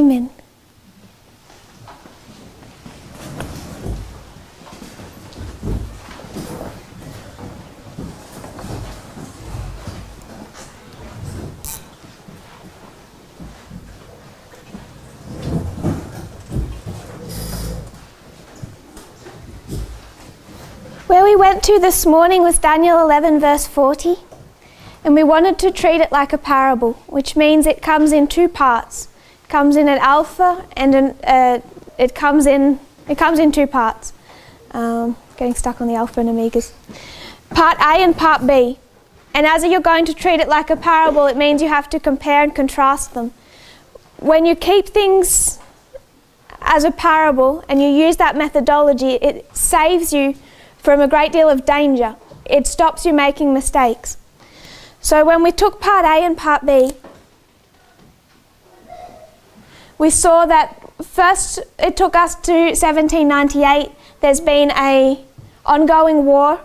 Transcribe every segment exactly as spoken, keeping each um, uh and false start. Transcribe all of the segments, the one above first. Amen. Where we went to this morning was Daniel eleven verse forty, and we wanted to treat it like a parable, which means it comes in two parts. It comes in an alpha and an, uh, it comes in it comes in two parts. Um, getting stuck on the alpha and omegas. Part A and part B. And as you're going to treat it like a parable, it means you have to compare and contrast them. When you keep things as a parable and you use that methodology, it saves you from a great deal of danger. It stops you making mistakes. So when we took part A and part B, we saw that first it took us to seventeen ninety-eight. There's been a ongoing war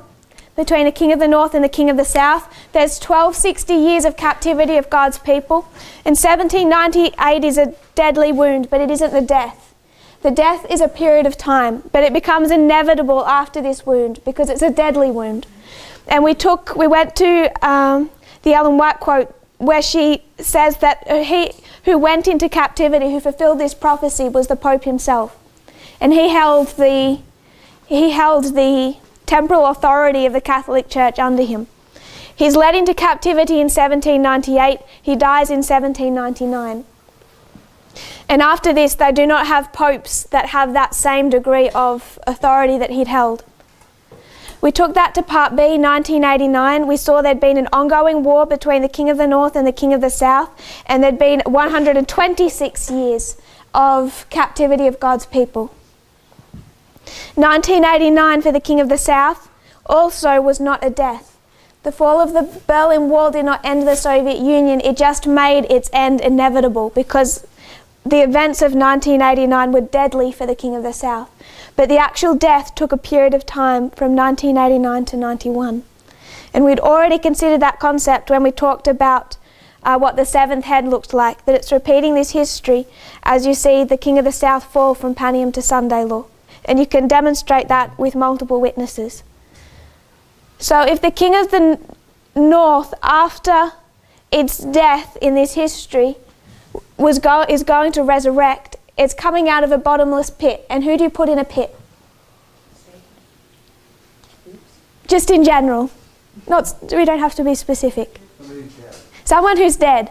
between the King of the North and the King of the South. There's twelve sixty years of captivity of God's people. And seventeen ninety-eight is a deadly wound, but it isn't the death. The death is a period of time, but it becomes inevitable after this wound because it's a deadly wound. And we took, we went to um, the Ellen White quote where she says that he who went into captivity, who fulfilled this prophecy, was the Pope himself, and he held the he held the temporal authority of the Catholic Church under him. He's led into captivity in seventeen ninety-eight. He dies in seventeen ninety-nine. And after this, they do not have popes that have that same degree of authority that he'd held. We took that to part B, nineteen eighty-nine. We saw there'd been an ongoing war between the King of the North and the King of the South, and there'd been one hundred twenty-six years of captivity of God's people. nineteen eighty-nine for the King of the South also was not a death. The fall of the Berlin Wall did not end the Soviet Union, it just made its end inevitable because the events of nineteen eighty-nine were deadly for the King of the South, but the actual death took a period of time from nineteen eighty-nine to ninety-one. And we'd already considered that concept when we talked about uh, what the seventh head looked like, that it's repeating this history as you see the King of the South fall from Panium to Sunday law. And you can demonstrate that with multiple witnesses. So if the King of the North, after its death in this history, Was go is going to resurrect, it's coming out of a bottomless pit. And who do you put in a pit? Just in general. Not, we don't have to be specific. Someone who's dead.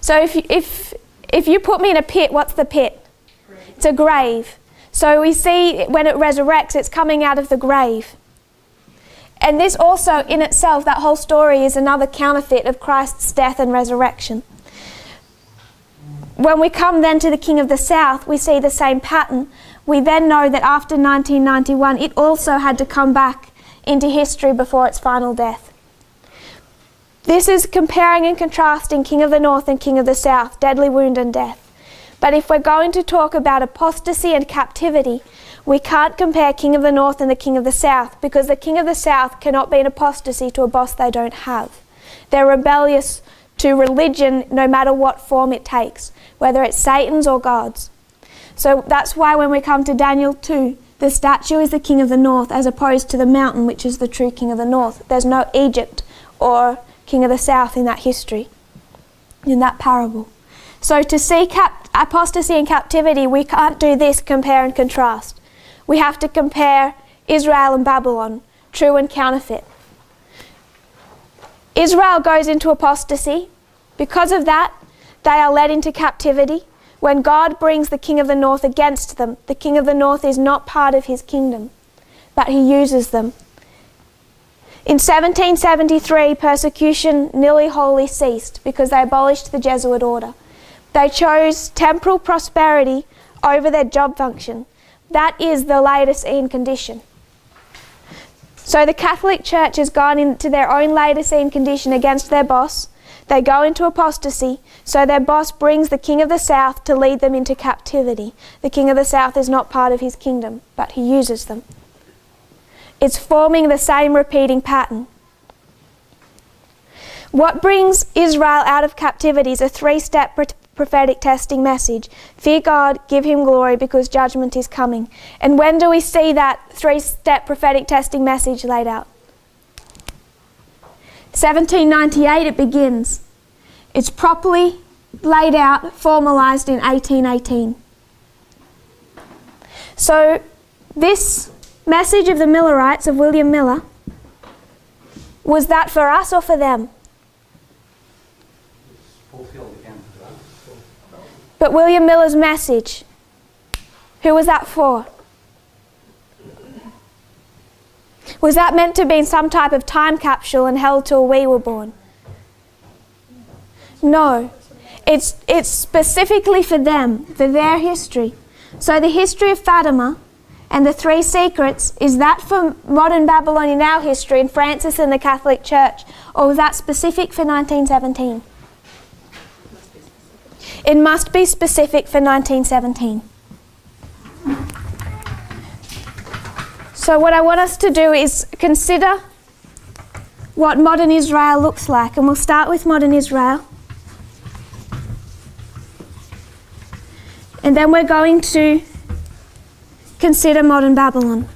So if you, if, if you put me in a pit, what's the pit? It's a grave. So we see when it resurrects, it's coming out of the grave. And this also in itself, that whole story is another counterfeit of Christ's death and resurrection. When we come then to the King of the South, we see the same pattern. We then know that after nineteen ninety-one, it also had to come back into history before its final death. This is comparing and contrasting King of the North and King of the South, deadly wound and death. But if we're going to talk about apostasy and captivity, we can't compare King of the North and the King of the South, because the King of the South cannot be an apostasy to a boss they don't have. They're rebellious to religion no matter what form it takes, whether it's Satan's or God's. So that's why when we come to Daniel two, the statue is the King of the North as opposed to the mountain, which is the true King of the North. There's no Egypt or King of the South in that history, in that parable. So to see cap apostasy and captivity, we can't do this compare and contrast. We have to compare Israel and Babylon, true and counterfeit. Israel goes into apostasy. Because of that, they are led into captivity. When God brings the King of the North against them, the King of the North is not part of his kingdom, but he uses them. In seventeen seventy-three, persecution nearly wholly ceased because they abolished the Jesuit order. They chose temporal prosperity over their job function. That is the Laodicean condition. So the Catholic Church has gone into their own Laodicean condition against their boss. They go into apostasy, so their boss brings the King of the South to lead them into captivity. The King of the South is not part of his kingdom, but he uses them. It's forming the same repeating pattern. What brings Israel out of captivity is a three-step prophetic testing message. Fear God, give him glory, because judgment is coming. And when do we see that three-step prophetic testing message laid out? seventeen ninety-eight it begins. It's properly laid out, formalised in eighteen eighteen. So this message of the Millerites, of William Miller, was that for us or for them? But William Miller's message, who was that for? Was that meant to be in some type of time capsule and held till we were born? No. It's, it's specifically for them, for their history. So the history of Fatima and the three secrets, is that for modern Babylon in our history and Francis and the Catholic Church? Or was that specific for nineteen seventeen? It must be specific for nineteen seventeen. So what I want us to do is consider what modern Israel looks like. And we'll start with modern Israel. And then we're going to consider modern Babylon.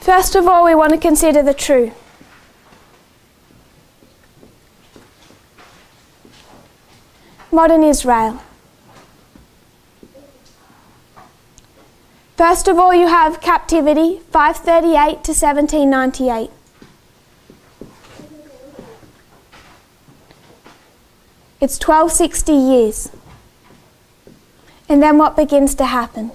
First of all, we want to consider the true. Modern Israel. First of all, you have captivity, five thirty-eight to seventeen ninety-eight. It's twelve sixty years. And then what begins to happen?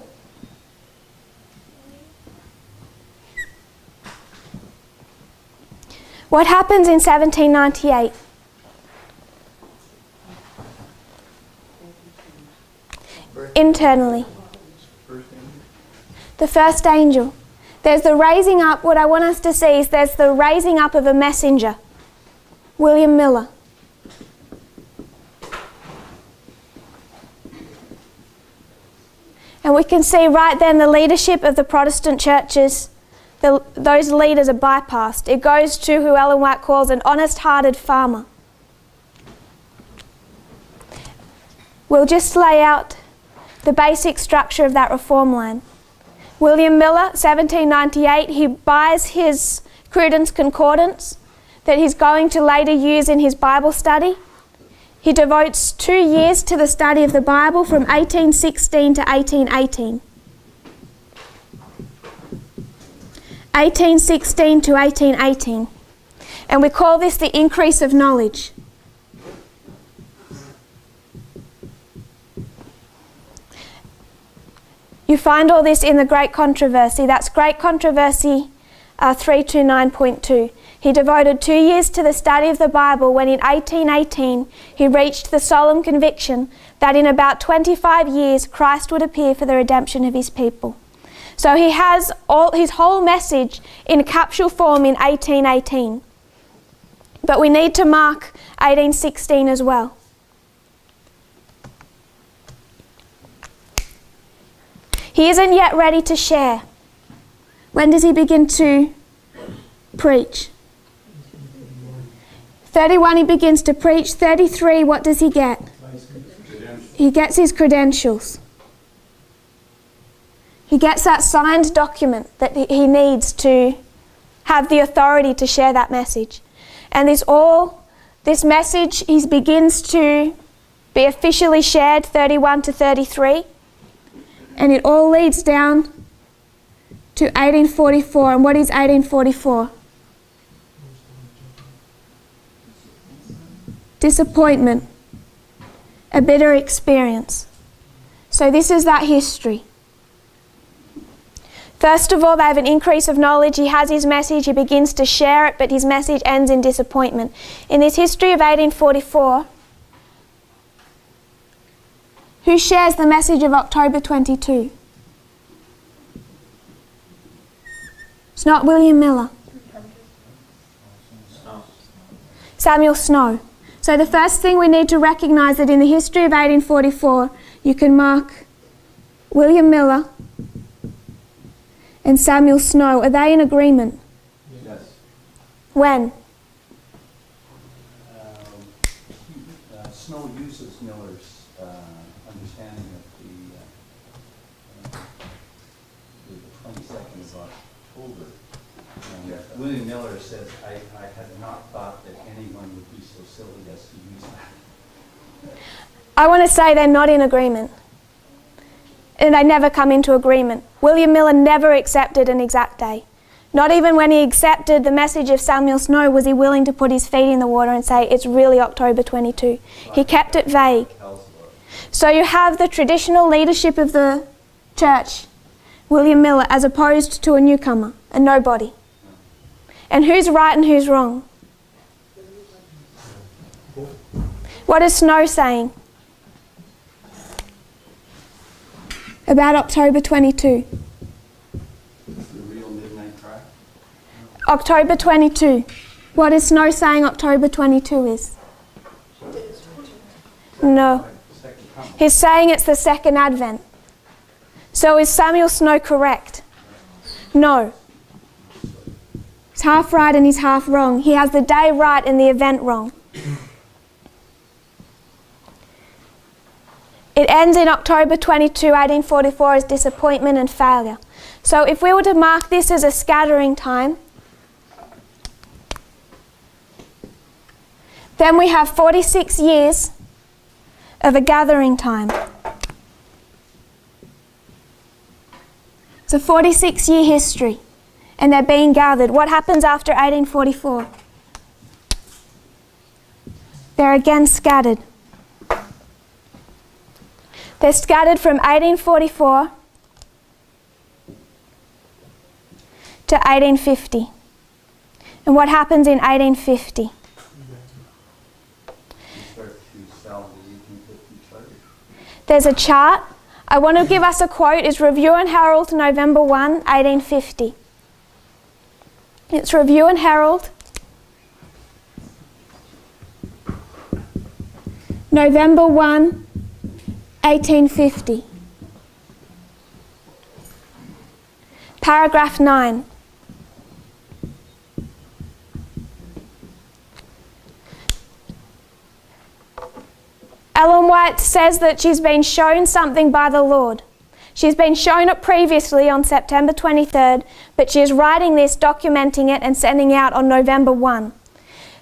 What happens in seventeen ninety-eight? Internally. The first angel. There's the raising up. What I want us to see is there's the raising up of a messenger. William Miller. And we can see right then the leadership of the Protestant churches. The, those leaders are bypassed. It goes to who Ellen White calls an honest-hearted farmer. We'll just lay out the basic structure of that reform line. William Miller, seventeen ninety-eight, he buys his Cruden's Concordance that he's going to later use in his Bible study. He devotes two years to the study of the Bible from eighteen sixteen to eighteen eighteen. eighteen sixteen to eighteen eighteen, and we call this the increase of knowledge. You find all this in the Great Controversy. That's Great Controversy uh, three twenty-nine point two. He devoted two years to the study of the Bible when in eighteen eighteen he reached the solemn conviction that in about twenty-five years Christ would appear for the redemption of his people. So he has all, his whole message in capsule form in eighteen eighteen. But we need to mark eighteen sixteen as well. He isn't yet ready to share. When does he begin to preach? thirty-one he begins to preach. thirty-three, what does he get? He gets his credentials. He gets that signed document that he needs to have the authority to share that message. And this all, this message, he begins to be officially shared, thirty-one to thirty-three. And it all leads down to eighteen forty-four. And what is eighteen forty-four? Disappointment. A bitter experience. So this is that history. First of all, they have an increase of knowledge. He has his message, he begins to share it, but his message ends in disappointment. In this history of eighteen forty-four, who shares the message of October twenty-two? It's not William Miller. Samuel Snow. So the first thing we need to recognise that in the history of eighteen forty-four, you can mark William Miller and Samuel Snow. Are they in agreement? Yes. When? Uh, uh, Snow uses Miller's uh, understanding of the, uh, uh, the twenty-second of October. Um, yes. William Miller says, I, I had not thought that anyone would be so silly as to use that. I want to say they're not in agreement. And they never come into agreement. William Miller never accepted an exact day. Not even when he accepted the message of Samuel Snow was he willing to put his feet in the water and say it's really October twenty-second. He kept it vague. So you have the traditional leadership of the church, William Miller, as opposed to a newcomer, a nobody. And who's right and who's wrong? What is Snow saying about October twenty-second? The real Midnight Cry. No. October twenty-second. What is Snow saying October twenty-second is? No. He's saying it's the Second Advent. So is Samuel Snow correct? No. He's half right and he's half wrong. He has the day right and the event wrong. It ends in October twenty-second, eighteen forty-four as disappointment and failure. So if we were to mark this as a scattering time, then we have forty-six years of a gathering time. It's a forty-six year history and they're being gathered. What happens after eighteen forty-four? They're again scattered. They're scattered from eighteen forty-four to eighteen fifty. And what happens in eighteen fifty? There's a chart. I want to give us a quote. It's Review and Herald, November first, eighteen fifty. It's Review and Herald, November first, eighteen fifty. Paragraph nine. Ellen White says that she's been shown something by the Lord. She's been shown it previously on September twenty-third, but she is writing this, documenting it, and sending out on November first.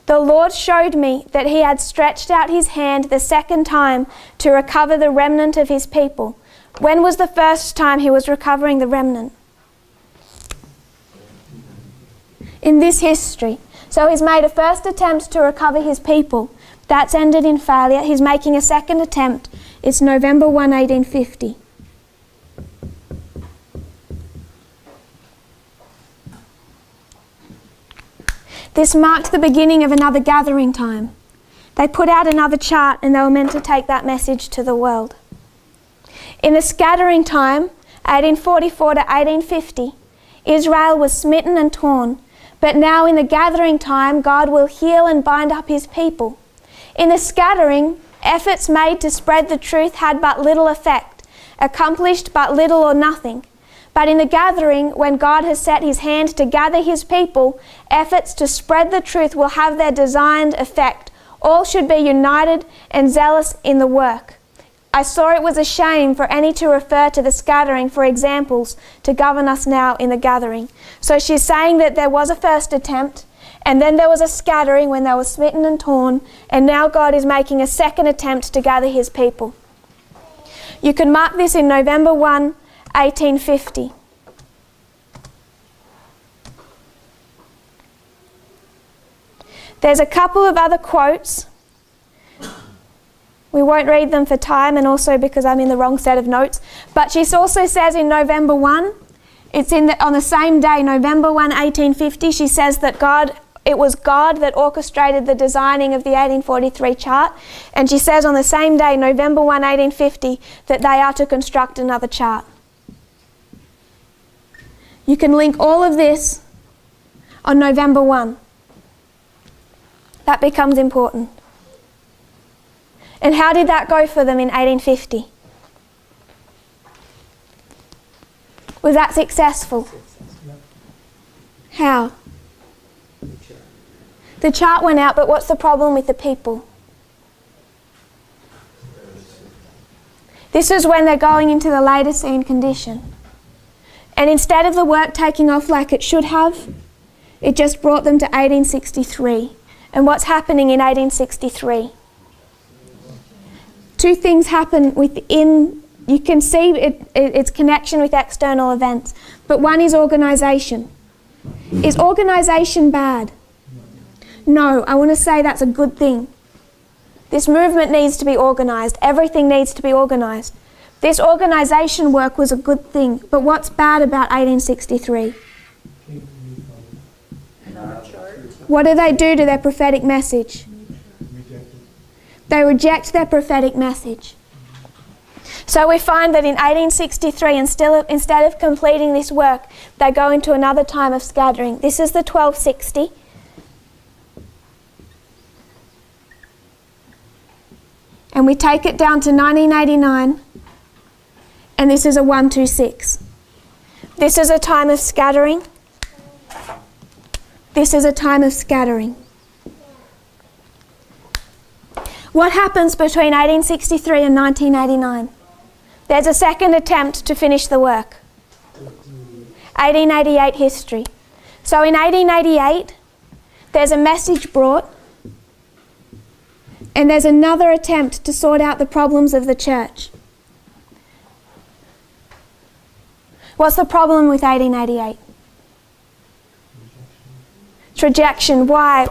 The Lord showed me that he had stretched out his hand the second time to recover the remnant of his people. When was the first time he was recovering the remnant? In this history. So he's made a first attempt to recover his people. That's ended in failure. He's making a second attempt. It's November first, eighteen fifty. This marked the beginning of another gathering time. They put out another chart and they were meant to take that message to the world. In the scattering time, eighteen forty-four to eighteen fifty, Israel was smitten and torn, but now in the gathering time, God will heal and bind up his people. In the scattering, efforts made to spread the truth had but little effect, accomplished but little or nothing. But in the gathering, when God has set his hand to gather his people, efforts to spread the truth will have their designed effect. All should be united and zealous in the work. I saw it was a shame for any to refer to the scattering for examples to govern us now in the gathering. So she's saying that there was a first attempt, and then there was a scattering when they were smitten and torn, and now God is making a second attempt to gather his people. You can mark this in November first, eighteen fifty. There's a couple of other quotes. We won't read them for time and also because I'm in the wrong set of notes. But she also says in November first, it's in the, on the same day, November first, eighteen fifty, she says that God, it was God that orchestrated the designing of the eighteen forty-three chart. And she says on the same day, November first, eighteen fifty, that they are to construct another chart. You can link all of this on November first. that becomes important. And how did that go for them in eighteen fifty? Was that successful? How? The chart went out, but what's the problem with the people? This is when they're going into the Laodicean condition. And instead of the work taking off like it should have, it just brought them to eighteen sixty-three. And what's happening in eighteen sixty-three? Two things happen within, you can see it, it, its connection with external events, but one is organisation. Is organisation bad? No, I want to say that's a good thing. This movement needs to be organised. Everything needs to be organised. This organisation work was a good thing, but what's bad about eighteen sixty-three? What do they do to their prophetic message? They reject their prophetic message. So we find that in eighteen sixty-three, and still, instead of completing this work, they go into another time of scattering. This is the twelve sixty. And we take it down to nineteen eighty-nine, and this is a one two six. This is a time of scattering. This is a time of scattering. What happens between eighteen sixty-three and nineteen eighty-nine? There's a second attempt to finish the work. eighteen eighty-eight history. So in eighteen eighty-eight, there's a message brought, and there's another attempt to sort out the problems of the church. What's the problem with eighteen eighty-eight? It's rejection. Why?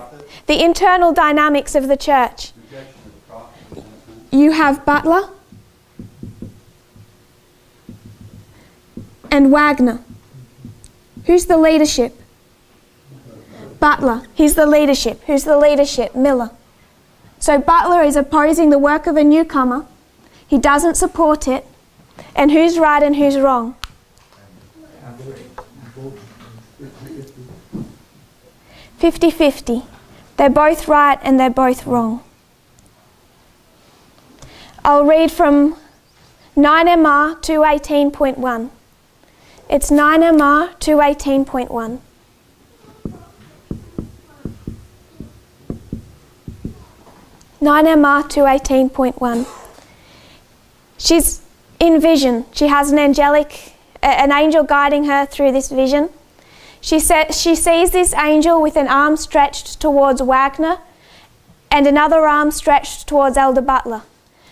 The internal dynamics of the church. You have Butler and Wagner. Who's the leadership? Butler. He's the leadership. Who's the leadership? Miller. So Butler is opposing the work of a newcomer. He doesn't support it. And who's right and who's wrong? fifty fifty. They're both right and they're both wrong. I'll read from nine M R two eighteen point one. It's nine M R two eighteen point one. nine M R two eighteen point one. She's in vision. She has an angelic, uh, an angel guiding her through this vision. She says she sees this angel with an arm stretched towards Wagner and another arm stretched towards Elder Butler.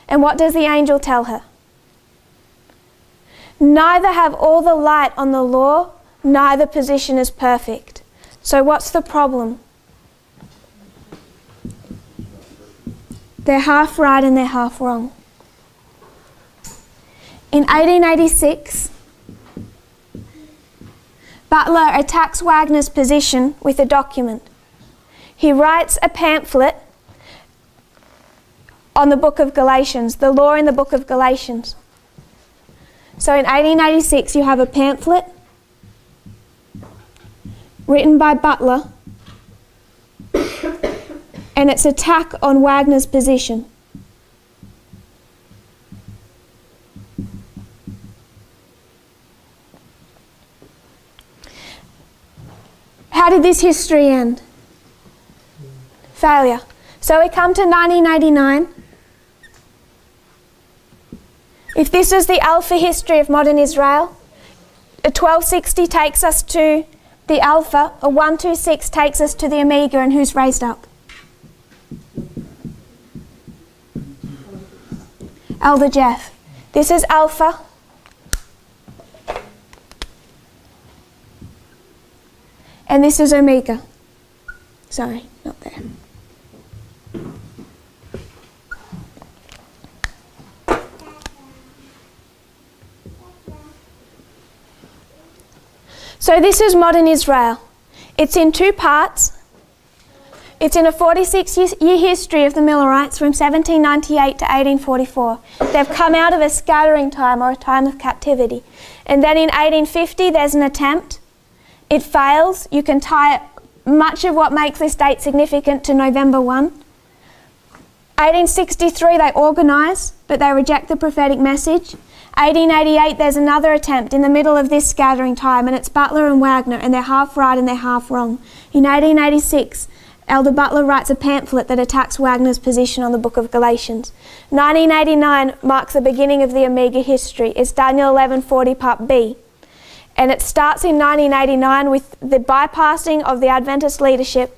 And what does the angel tell her? Neither have all the light on the law, neither position is perfect. So what's the problem? They're half right and they're half wrong. In eighteen eighty-six, Butler attacks Wagner's position with a document. He writes a pamphlet on the book of Galatians, the law in the book of Galatians. So in eighteen eighty-six you have a pamphlet written by Butler and it's attack on Wagner's position. How did this history end? Failure. So we come to nineteen eighty-nine. If this is the Alpha history of modern Israel, a twelve sixty takes us to the Alpha, a one two six takes us to the Omega, and who's raised up? Elder Jeff. This is Alpha. And this is Omega. Sorry, not there. So this is modern Israel. It's in two parts. It's in a forty-six year history of the Millerites from seventeen ninety-eight to eighteen forty-four. They've come out of a scattering time or a time of captivity. And then in eighteen fifty there's an attempt. It fails. You can tie it much of what makes this date significant to November first. eighteen sixty-three they organise, but they reject the prophetic message. eighteen eighty-eight there's another attempt in the middle of this scattering time, and it's Butler and Wagner, and they're half right and they're half wrong. In eighteen eighty-six Elder Butler writes a pamphlet that attacks Wagner's position on the Book of Galatians. nineteen eighty-nine marks the beginning of the Omega history. It's Daniel eleven forty Part B. And it starts in nineteen eighty-nine with the bypassing of the Adventist leadership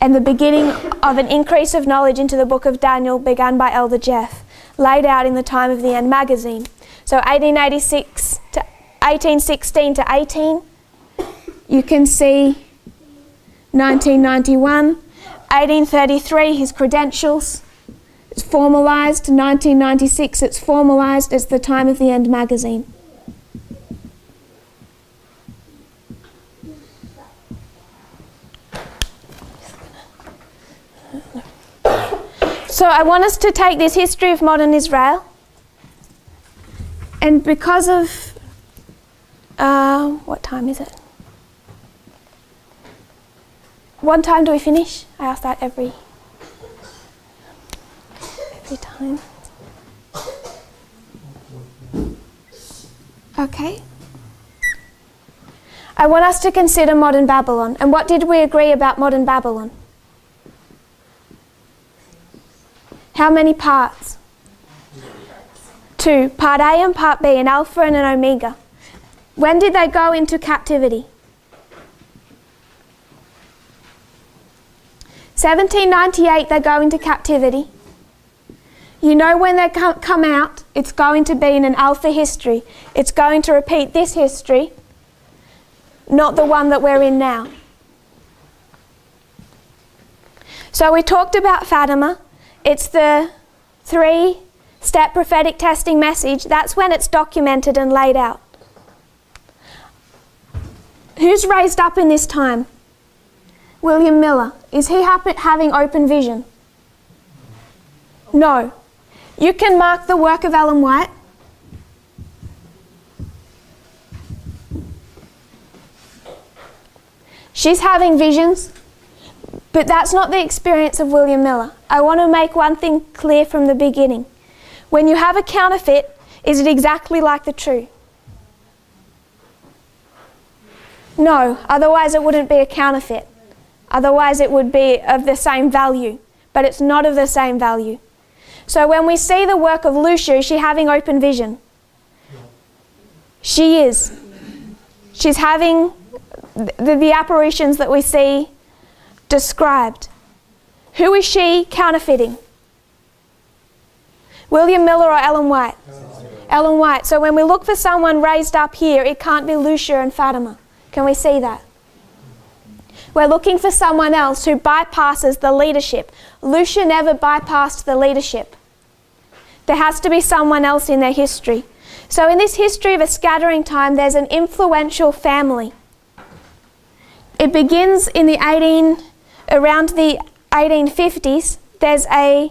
and the beginning of an increase of knowledge into the Book of Daniel begun by Elder Jeff, laid out in the Time of the End magazine. So eighteen eighty-six to eighteen sixteen to eighteen, you can see nineteen ninety-one, eighteen thirty-three, his credentials, it's formalised, nineteen ninety-six, it's formalised as the Time of the End magazine. So I want us to take this history of modern Israel, and because of, uh, what time is it? What time do we finish? I ask that every, every time. Okay. I want us to consider modern Babylon. And what did we agree about modern Babylon? How many parts? Two. Part A and Part B, an Alpha and an Omega. When did they go into captivity? seventeen ninety-eight they go into captivity. You know when they come out, it's going to be in an Alpha history. It's going to repeat this history, not the one that we're in now. So we talked about Fatima. It's the three-step prophetic testing message. That's when it's documented and laid out. Who's raised up in this time? William Miller. Is he having open vision? No. You can mark the work of Ellen White. She's having visions. But that's not the experience of William Miller. I want to make one thing clear from the beginning. When you have a counterfeit, is it exactly like the true? No, otherwise it wouldn't be a counterfeit. Otherwise it would be of the same value, but it's not of the same value. So when we see the work of Lucia, is she having open vision? She is. She's having the, the apparitions that we see described. Who is she counterfeiting? William Miller or Ellen White? Ellen White. So when we look for someone raised up here, it can't be Lucia and Fatima. Can we see that? We're looking for someone else who bypasses the leadership. Lucia never bypassed the leadership. There has to be someone else in their history. So in this history of a scattering time, there's an influential family. It begins in the around the eighteen fifties. There's a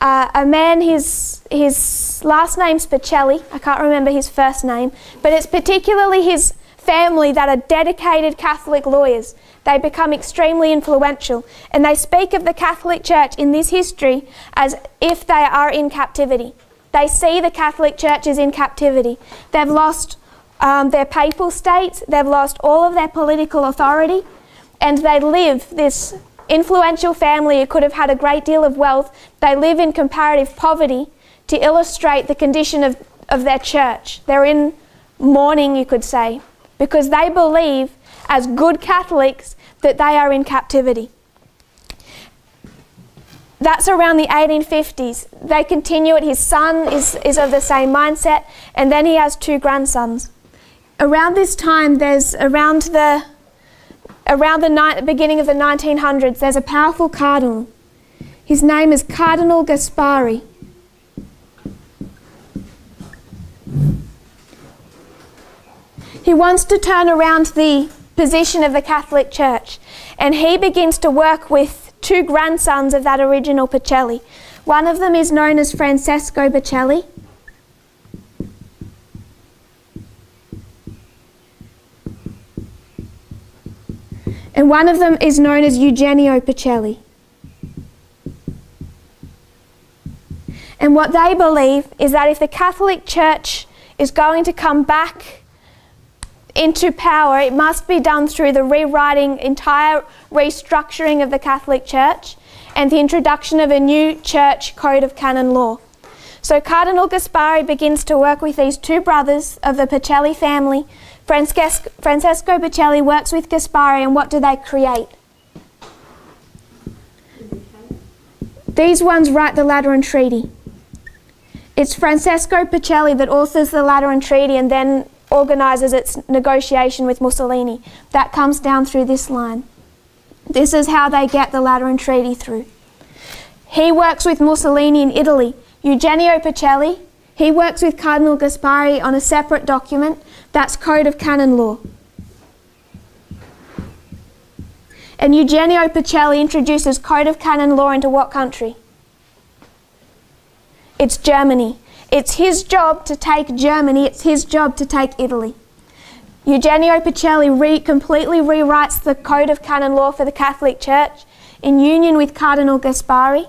uh, a man. His his last name's Pacelli. I can't remember his first name, but it's particularly his family that are dedicated Catholic lawyers. They become extremely influential, and they speak of the Catholic Church in this history as if they are in captivity. They see the Catholic Church as in captivity. They've lost um, their papal states, they've lost all of their political authority, and they live, this influential family who could have had a great deal of wealth, they live in comparative poverty to illustrate the condition of, of their church. They're in mourning, you could say, because they believe, as good Catholics, that they are in captivity. That's around the eighteen fifties. They continue it. His son is, is of the same mindset, and then he has two grandsons. Around this time, there's around the, around the beginning of the nineteen hundreds, there's a powerful cardinal. His name is Cardinal Gasparri. He wants to turn around the position of the Catholic Church, and he begins to work with two grandsons of that original Pacelli. One of them is known as Francesco Pacelli. And one of them is known as Eugenio Pacelli. And what they believe is that if the Catholic Church is going to come back into power, it must be done through the rewriting, entire restructuring of the Catholic Church and the introduction of a new church code of canon law. So Cardinal Gasparri begins to work with these two brothers of the Pacelli family. Francesco, Francesco Pacelli works with Gasparri, and what do they create? These ones write the Lateran Treaty. It's Francesco Pacelli that authors the Lateran Treaty and then organises its negotiation with Mussolini. That comes down through this line. This is how they get the Lateran Treaty through. He works with Mussolini in Italy. Eugenio Pacelli, he works with Cardinal Gasparri on a separate document, that's Code of Canon Law. And Eugenio Pacelli introduces Code of Canon Law into what country? It's Germany. It's his job to take Germany, it's his job to take Italy. Eugenio Pacelli re completely rewrites the Code of Canon Law for the Catholic Church in union with Cardinal Gasparri,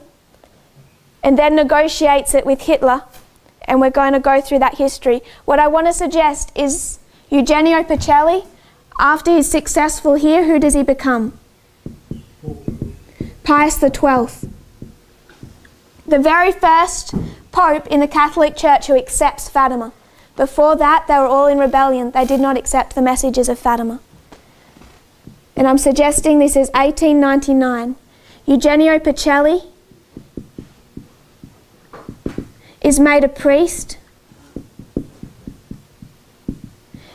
and then negotiates it with Hitler, and we're going to go through that history. What I want to suggest is Eugenio Pacelli, after he's successful here, who does he become? Pius the twelfth. The very first Pope in the Catholic Church who accepts Fatima. Before that, they were all in rebellion. They did not accept the messages of Fatima. And I'm suggesting this is eighteen ninety-nine. Eugenio Pacelli is made a priest,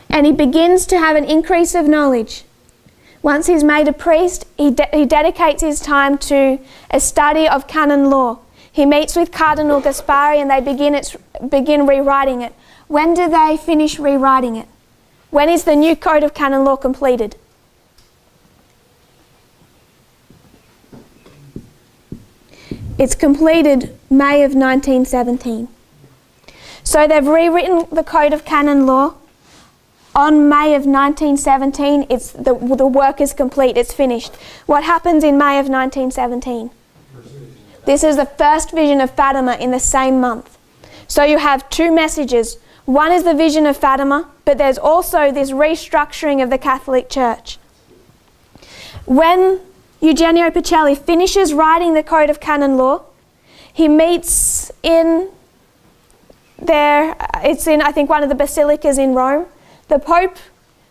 and he begins to have an increase of knowledge. Once he's made a priest, he, de he dedicates his time to a study of canon law. He meets with Cardinal Gasparri and they begin, its, begin rewriting it. When do they finish rewriting it? When is the new Code of Canon Law completed? It's completed May of nineteen seventeen. So they've rewritten the Code of Canon Law on May of nineteen seventeen. It's the, the work is complete, it's finished. What happens in May of nineteen seventeen? This is the first vision of Fatima in the same month. So you have two messages. One is the vision of Fatima, but there's also this restructuring of the Catholic Church. When Eugenio Pacelli finishes writing the Code of Canon Law, he meets in there, it's in I think one of the basilicas in Rome. The Pope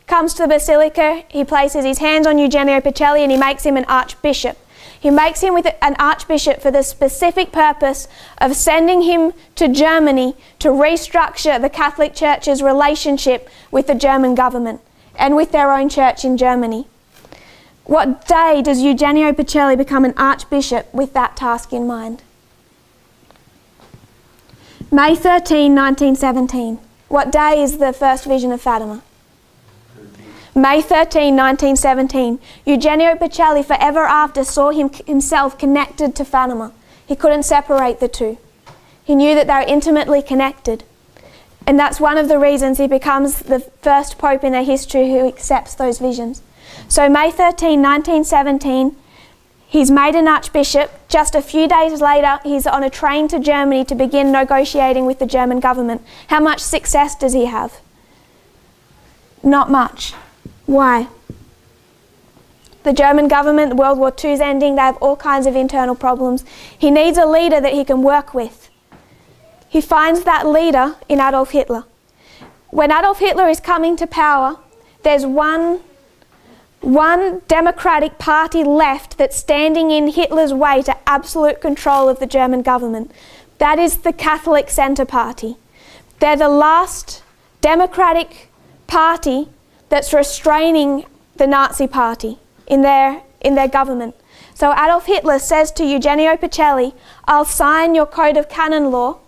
comes to the basilica, he places his hands on Eugenio Pacelli and he makes him an archbishop. He makes him with an archbishop for the specific purpose of sending him to Germany to restructure the Catholic Church's relationship with the German government and with their own church in Germany. What day does Eugenio Pacelli become an archbishop with that task in mind? May thirteenth, nineteen seventeen. What day is the first vision of Fatima? May thirteenth, nineteen seventeen, Eugenio Pacelli forever after saw him himself connected to Fatima. He couldn't separate the two. He knew that they were intimately connected. And that's one of the reasons he becomes the first Pope in their history who accepts those visions. So May thirteenth, nineteen seventeen, he's made an archbishop. Just a few days later, he's on a train to Germany to begin negotiating with the German government. How much success does he have? Not much. Why? The German government, World War Two's ending, they have all kinds of internal problems. He needs a leader that he can work with. He finds that leader in Adolf Hitler. When Adolf Hitler is coming to power, there's one, one democratic party left that's standing in Hitler's way to absolute control of the German government. That is the Catholic Centre Party. They're the last democratic party that's restraining the Nazi party in their, in their government. So Adolf Hitler says to Eugenio Pacelli, I'll sign your Code of Canon Law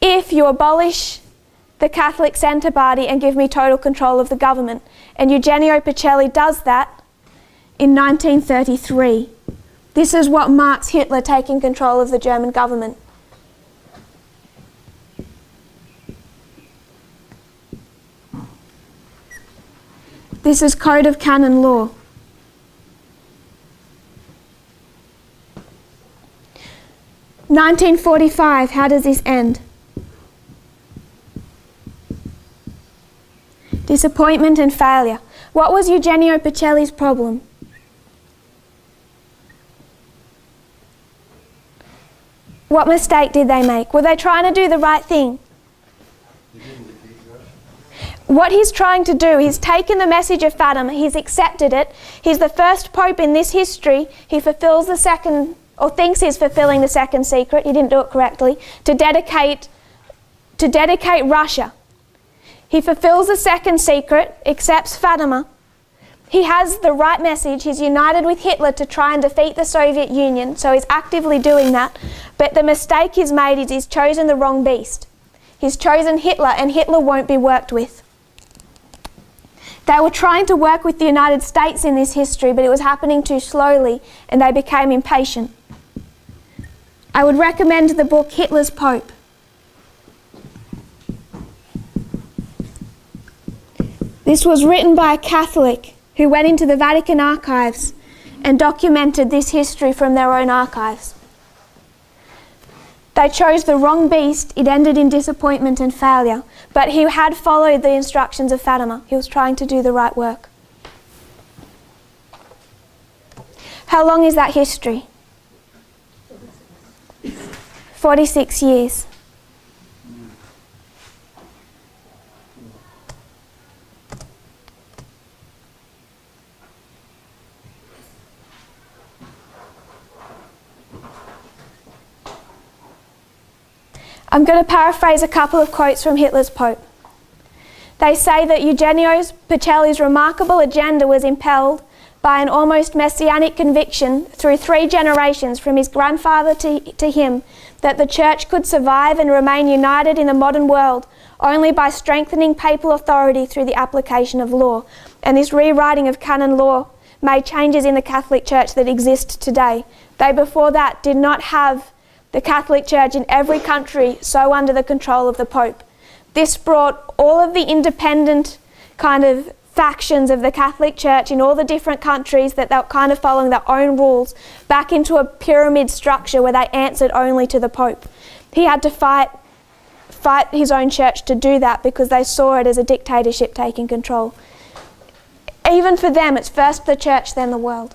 if you abolish the Catholic Centre Party and give me total control of the government. And Eugenio Pacelli does that in nineteen thirty-three. This is what marks Hitler taking control of the German government. This is Code of Canon Law. nineteen forty-five, how does this end? Disappointment and failure. What was Eugenio Pacelli's problem? What mistake did they make? Were they trying to do the right thing? What he's trying to do, he's taken the message of Fatima, he's accepted it, he's the first pope in this history, he fulfills the second, or thinks he's fulfilling the second secret, he didn't do it correctly, to dedicate, to dedicate Russia. He fulfills the second secret, accepts Fatima, he has the right message, he's united with Hitler to try and defeat the Soviet Union, so he's actively doing that, but the mistake he's made is he's chosen the wrong beast. He's chosen Hitler, and Hitler won't be worked with. They were trying to work with the United States in this history, but it was happening too slowly, and they became impatient. I would recommend the book Hitler's Pope. This was written by a Catholic who went into the Vatican archives and documented this history from their own archives. They chose the wrong beast, it ended in disappointment and failure, but he had followed the instructions of Fatima. He was trying to do the right work. How long is that history? forty-six years. I'm going to paraphrase a couple of quotes from Hitler's Pope. They say that Eugenio Pacelli's remarkable agenda was impelled by an almost messianic conviction through three generations from his grandfather to, to him that the Church could survive and remain united in the modern world only by strengthening papal authority through the application of law. And this rewriting of canon law made changes in the Catholic Church that exist today. They before that did not have the Catholic Church in every country so under the control of the Pope. This brought all of the independent kind of factions of the Catholic Church in all the different countries that they were kind of following their own rules back into a pyramid structure where they answered only to the Pope. He had to fight, fight his own church to do that because they saw it as a dictatorship taking control. Even for them, it's first the Church, then the world.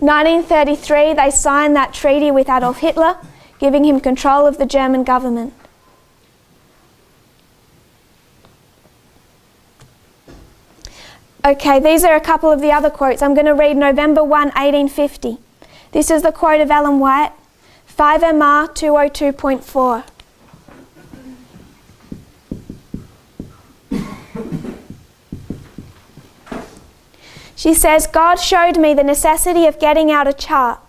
nineteen thirty-three, they signed that treaty with Adolf Hitler, giving him control of the German government. Okay, these are a couple of the other quotes. I'm going to read November first, eighteen fifty. This is the quote of Ellen White, five M R two oh two point four. She says, God showed me the necessity of getting out a chart.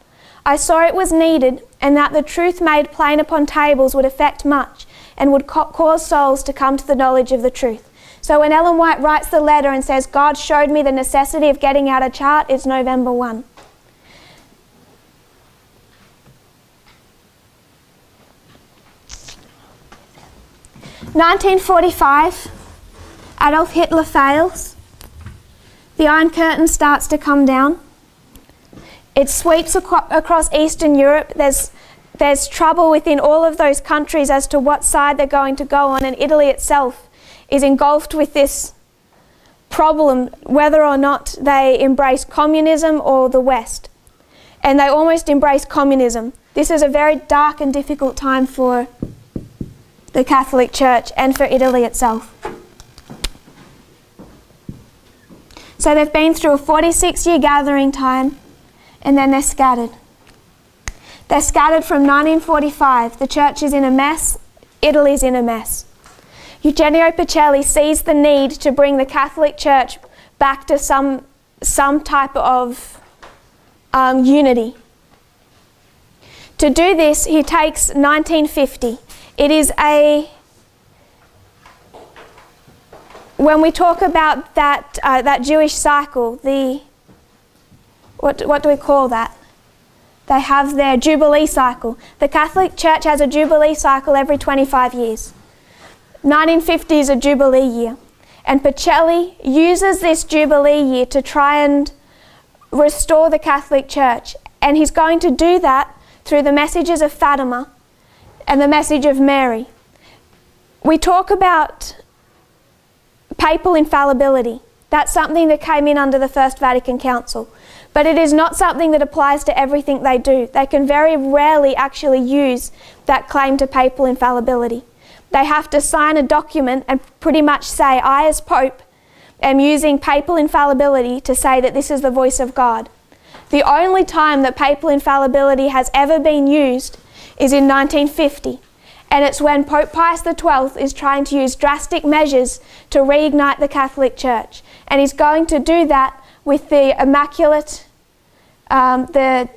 I saw it was needed and that the truth made plain upon tables would affect much and would co cause souls to come to the knowledge of the truth. So when Ellen White writes the letter and says, God showed me the necessity of getting out a chart, it's November first. nineteen forty-five, Adolf Hitler fails. The Iron Curtain starts to come down. It sweeps ac across Eastern Europe. There's, there's trouble within all of those countries as to what side they're going to go on, and Italy itself is engulfed with this problem, whether or not they embrace communism or the West. And they almost embrace communism. This is a very dark and difficult time for the Catholic Church and for Italy itself. So they've been through a forty-six year gathering time and then they're scattered. They're scattered from nineteen forty-five. The church is in a mess, Italy's in a mess. Eugenio Pacelli sees the need to bring the Catholic Church back to some, some type of um, unity. To do this, he takes nineteen fifty. It is a... When we talk about that, uh, that Jewish cycle, the, what, what do we call that? They have their Jubilee cycle. The Catholic Church has a Jubilee cycle every twenty-five years. nineteen fifty is a Jubilee year. And Pacelli uses this Jubilee year to try and restore the Catholic Church. And he's going to do that through the messages of Fatima and the message of Mary. We talk about papal infallibility. That's something that came in under the First Vatican Council. But it is not something that applies to everything they do. They can very rarely actually use that claim to papal infallibility. They have to sign a document and pretty much say, I as Pope am using papal infallibility to say that this is the voice of God. The only time that papal infallibility has ever been used is in nineteen fifty. And it's when Pope Pius the twelfth is trying to use drastic measures to reignite the Catholic Church. And he's going to do that with the immaculate, um, the,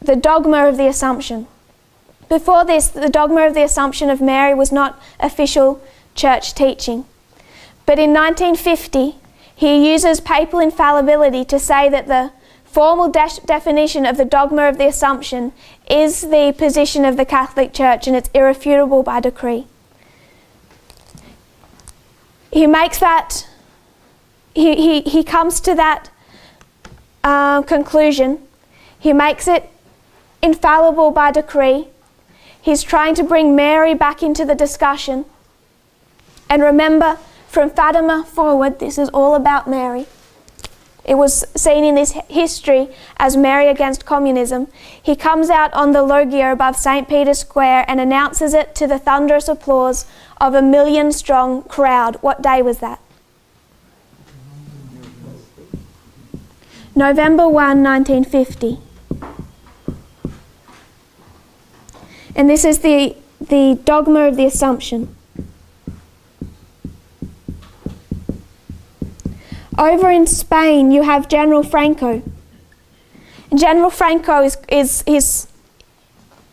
the dogma of the Assumption. Before this, the dogma of the Assumption of Mary was not official church teaching. But in nineteen fifty, he uses papal infallibility to say that the formal de definition of the dogma of the Assumption is the position of the Catholic Church and it's irrefutable by decree. He makes that He, he, he comes to that uh, conclusion. He makes it infallible by decree. He's trying to bring Mary back into the discussion. And remember, from Fatima forward, this is all about Mary. It was seen in this history as Mary against communism. He comes out on the loggia above Saint Peter's Square and announces it to the thunderous applause of a million strong crowd. What day was that? November first, nineteen fifty. And this is the, the dogma of the Assumption. Over in Spain, you have General Franco. General Franco is, is, is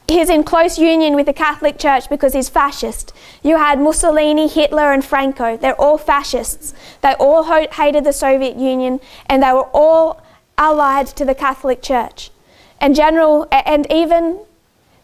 he's in close union with the Catholic Church because he's fascist. You had Mussolini, Hitler and Franco. They're all fascists. They all hated the Soviet Union and they were all allied to the Catholic Church. And general, and even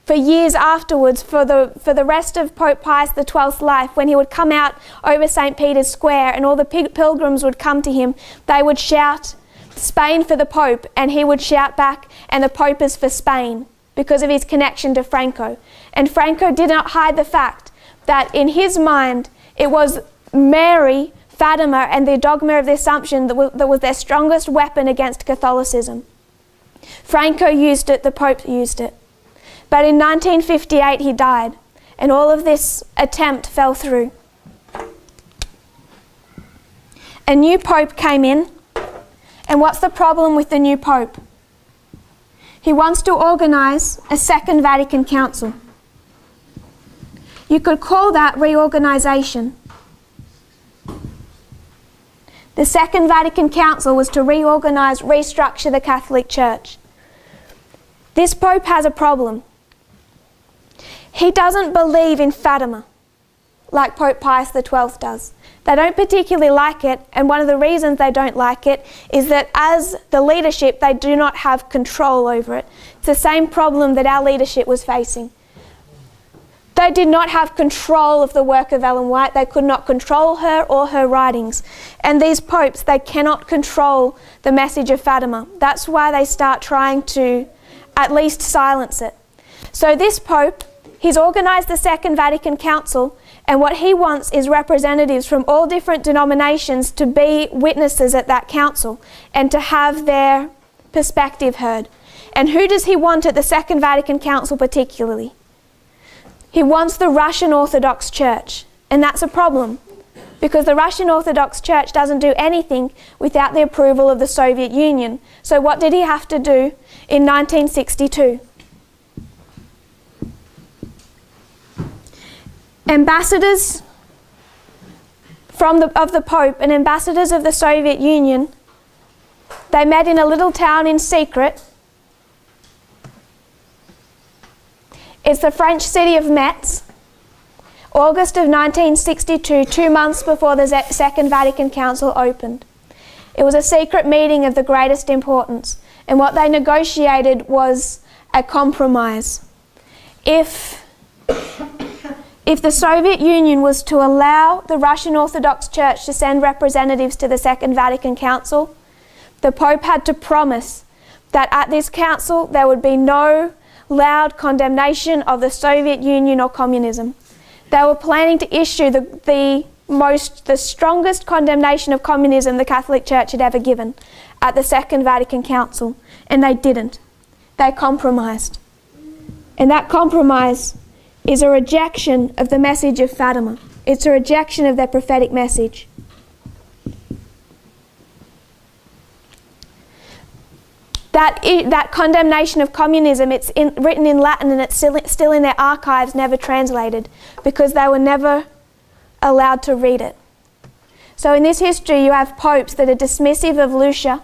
for years afterwards, for the, for the rest of Pope Pius the twelfth's life, when he would come out over Saint Peter's Square and all the pilgrims would come to him, they would shout, Spain for the Pope, and he would shout back, and the Pope is for Spain, because of his connection to Franco. And Franco did not hide the fact that in his mind, it was Mary, Fatima and the dogma of the Assumption that, that was their strongest weapon against Catholicism. Franco used it, the Pope used it. But in nineteen fifty-eight he died, and all of this attempt fell through. A new Pope came in, and what's the problem with the new Pope? He wants to organise a Second Vatican Council. You could call that reorganisation. The Second Vatican Council was to reorganise, restructure the Catholic Church. This Pope has a problem. He doesn't believe in Fatima like Pope Pius the twelfth does. They don't particularly like it, and one of the reasons they don't like it is that as the leadership they do not have control over it. It's the same problem that our leadership was facing. They did not have control of the work of Ellen White. They could not control her or her writings. And these popes, they cannot control the message of Fatima. That's why they start trying to at least silence it. So this pope, he's organised the Second Vatican Council, and what he wants is representatives from all different denominations to be witnesses at that council and to have their perspective heard. And who does he want at the Second Vatican Council particularly? He wants the Russian Orthodox Church, and that's a problem because the Russian Orthodox Church doesn't do anything without the approval of the Soviet Union. So what did he have to do in nineteen sixty-two? Ambassadors from the, of the Pope and ambassadors of the Soviet Union, they met in a little town in secret. It's the French city of Metz, August of nineteen sixty-two, two months before the Second Vatican Council opened. It was a secret meeting of the greatest importance, and what they negotiated was a compromise. If, if the Soviet Union was to allow the Russian Orthodox Church to send representatives to the Second Vatican Council, the Pope had to promise that at this council there would be no loud condemnation of the Soviet Union or communism. They were planning to issue the, the most, the strongest condemnation of communism the Catholic Church had ever given at the Second Vatican Council, and they didn't. They compromised. And that compromise is a rejection of the message of Fatima. It's a rejection of their prophetic message. That, that condemnation of communism, it's in, written in Latin and it's still, still in their archives, never translated, because they were never allowed to read it. So in this history you have popes that are dismissive of Lucia.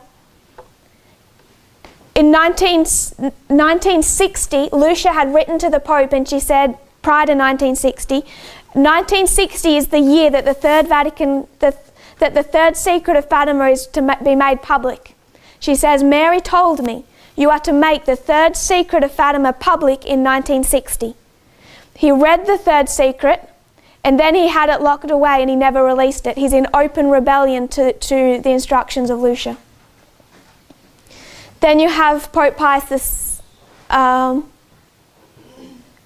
In nineteen sixty, Lucia had written to the Pope and she said, prior to nineteen sixty, nineteen sixty is the year that the Third Vatican, the, that the third secret of Fatima is to ma be made public. She says, Mary told me, you are to make the third secret of Fatima public in nineteen sixty. He read the third secret and then he had it locked away and he never released it. He's in open rebellion to, to the instructions of Lucia. Then you have Pope Pius, the, um,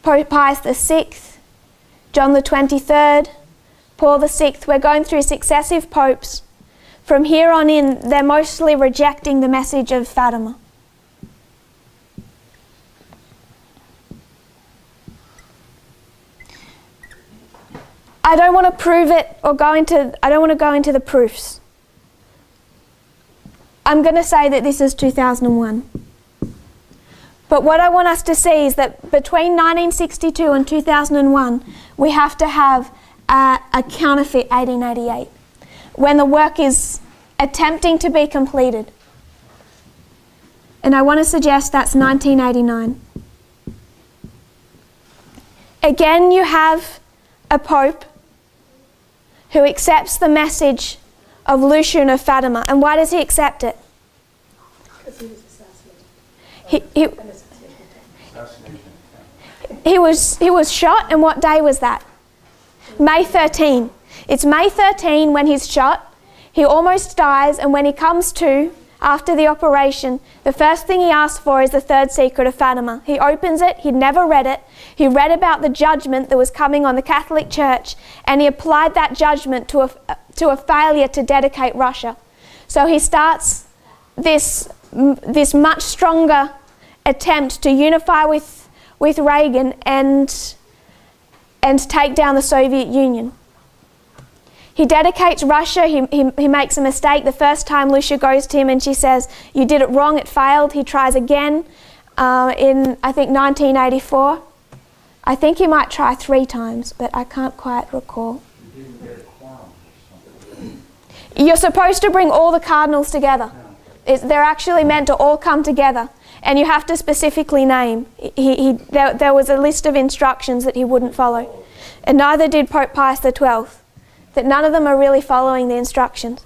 Pope Pius the Sixth, John the Twenty-Third, Paul the Sixth. We're going through successive popes. From here on in, they're mostly rejecting the message of Fatima. I don't want to prove it or go into. I don't want to go into the proofs. I'm going to say that this is two thousand one. But what I want us to see is that between nineteen sixty-two and two thousand one, we have to have a, a counterfeit eighteen eighty-eight, when the work is attempting to be completed. And I want to suggest that's nineteen eighty-nine. Again, you have a pope who accepts the message of Lucia and of Fatima. And why does he accept it? Because he was assassinated. He, he, assassination. he, was, he was shot, and what day was that? May thirteenth. It's May thirteenth when he's shot. He almost dies, and when he comes to, after the operation, the first thing he asks for is the third secret of Fatima. He opens it, he'd never read it. He read about the judgment that was coming on the Catholic Church, and he applied that judgment to a to a failure to dedicate Russia. So he starts this, this much stronger attempt to unify with, with Reagan and, and take down the Soviet Union. He dedicates Russia, he, he, he makes a mistake. The first time Lucia goes to him and she says, you did it wrong, it failed. He tries again uh, in, I think, nineteen eighty-four. I think he might try three times, but I can't quite recall. You're supposed to bring all the cardinals together. It's, they're actually meant to all come together. And you have to specifically name. He, he, there, there was a list of instructions that he wouldn't follow. And neither did Pope Pius the twelfth. That none of them are really following the instructions.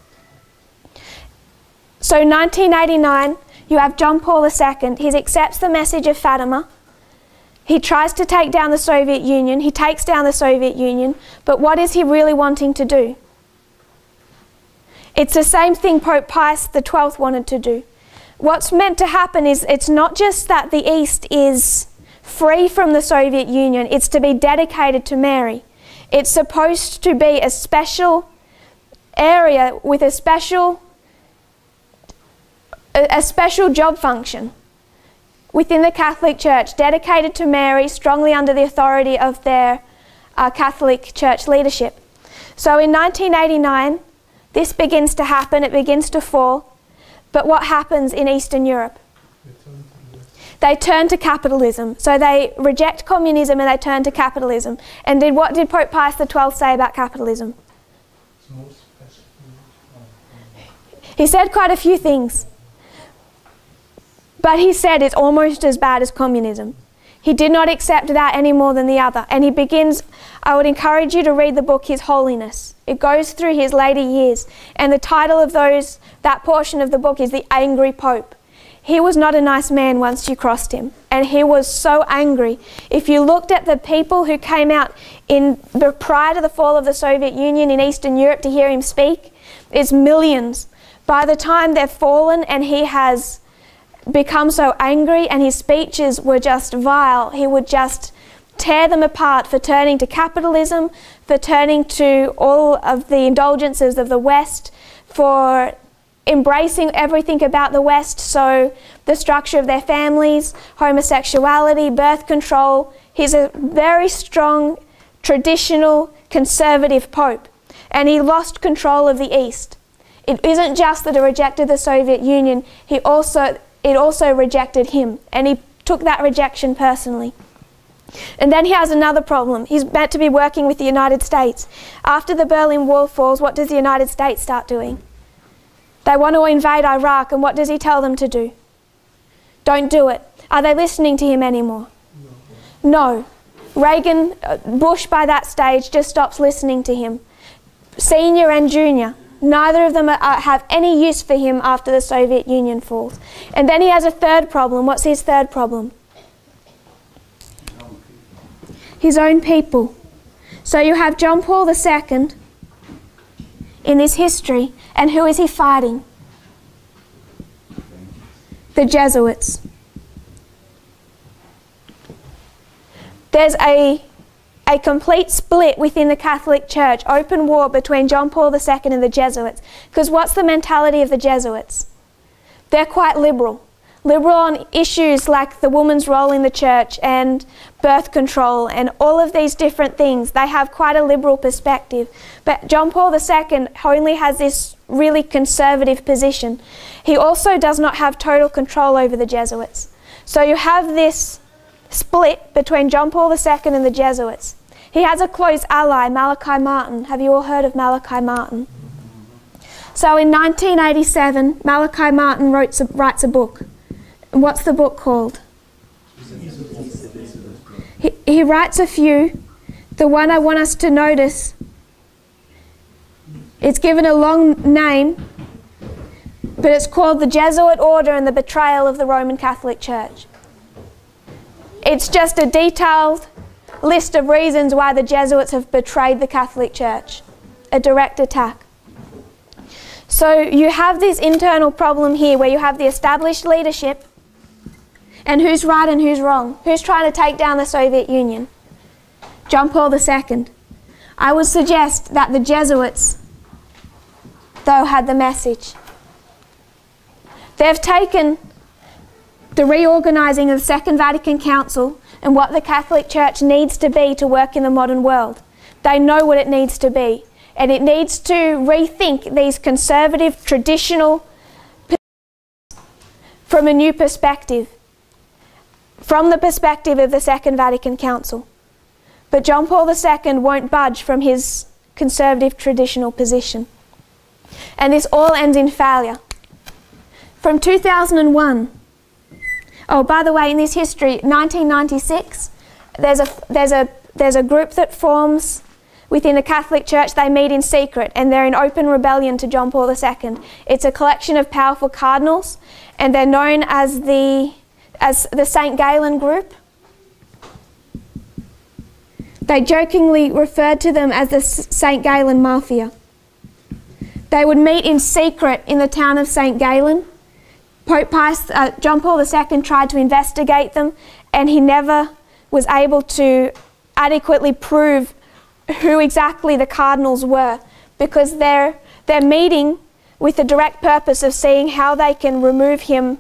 So nineteen eighty-nine, you have John Paul the second. He accepts the message of Fatima. He tries to take down the Soviet Union. He takes down the Soviet Union. But what is he really wanting to do? It's the same thing Pope Pius the twelfth wanted to do. What's meant to happen is it's not just that the East is free from the Soviet Union, it's to be dedicated to Mary. It's supposed to be a special area with a special, a, a special job function within the Catholic Church, dedicated to Mary, strongly under the authority of their uh, Catholic Church leadership. So in nineteen eighty-nine, this begins to happen, it begins to fall. But what happens in Eastern Europe? They turn to capitalism. So they reject communism and they turn to capitalism. And did, what did Pope Pius the twelfth say about capitalism? He said quite a few things. But he said it's almost as bad as communism. He did not accept that any more than the other. And he begins, I would encourage you to read the book His Holiness. It goes through his later years. And the title of those, that portion of the book is The Angry Pope. He was not a nice man once you crossed him. And he was so angry. If you looked at the people who came out in, prior to the fall of the Soviet Union in Eastern Europe to hear him speak, it's millions. By the time they've fallen and he has become so angry, and his speeches were just vile. He would just tear them apart for turning to capitalism, for turning to all of the indulgences of the West, for embracing everything about the West, so the structure of their families, homosexuality, birth control. He's a very strong, traditional, conservative pope, and he lost control of the East. It isn't just that he rejected the Soviet Union, he also, it also rejected him, and he took that rejection personally. And then he has another problem. He's meant to be working with the United States. After the Berlin Wall falls, what does the United States start doing? They want to invade Iraq, and what does he tell them to do? Don't do it. Are they listening to him anymore? No. No. Reagan, uh, Bush by that stage just stops listening to him. Senior and junior, neither of them are, are, have any use for him after the Soviet Union falls. And then he has a third problem. What's his third problem? His own people. So you have John Paul the Second in this history, and who is he fighting? The Jesuits. There's a, a complete split within the Catholic Church, open war between John Paul the Second and the Jesuits. Because what's the mentality of the Jesuits? They're quite liberal. Liberal on issues like the woman's role in the church and birth control and all of these different things. They have quite a liberal perspective. But John Paul the Second only has this really conservative position. He also does not have total control over the Jesuits. So you have this split between John Paul the Second and the Jesuits. He has a close ally, Malachi Martin. Have you all heard of Malachi Martin? So in nineteen eighty-seven, Malachi Martin wrote, writes a book. What's the book called? He, he writes a few. The one I want us to notice, it's given a long name, but it's called The Jesuit Order and the Betrayal of the Roman Catholic Church. It's just a detailed list of reasons why the Jesuits have betrayed the Catholic Church. A direct attack. So you have this internal problem here where you have the established leadership, and who's right and who's wrong? Who's trying to take down the Soviet Union? John Paul the Second. I would suggest that the Jesuits, though, had the message. They've taken the reorganising of the Second Vatican Council and what the Catholic Church needs to be to work in the modern world. They know what it needs to be, and it needs to rethink these conservative, traditional positions from a new perspective, from the perspective of the Second Vatican Council. But John Paul the Second won't budge from his conservative, traditional position. And this all ends in failure. From two thousand one, oh, by the way, in this history, nineteen ninety-six, there's a, there's a, there's a group that forms within the Catholic Church. They meet in secret, and they're in open rebellion to John Paul the Second. It's a collection of powerful cardinals, and they're known as the, as the Saint Galen group. They jokingly referred to them as the Saint Galen Mafia. They would meet in secret in the town of Saint Galen. Pope Pius, uh, John Paul the Second tried to investigate them, and he never was able to adequately prove who exactly the cardinals were, because they're, they're meeting with the direct purpose of seeing how they can remove him,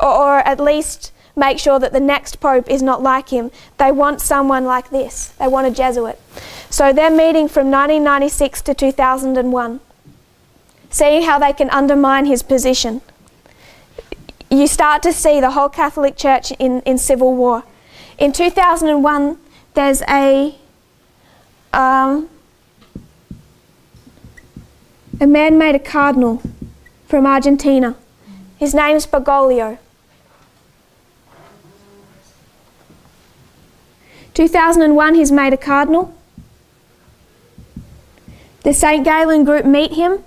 or, or at least make sure that the next pope is not like him. They want someone like this. They want a Jesuit. So they're meeting from nineteen ninety-six to two thousand one, seeing how they can undermine his position. You start to see the whole Catholic Church in, in civil war. In two thousand one, there's a Um, a man made a cardinal from Argentina. His name's Bergoglio. two thousand one, he's made a cardinal. The Saint Galen group meet him,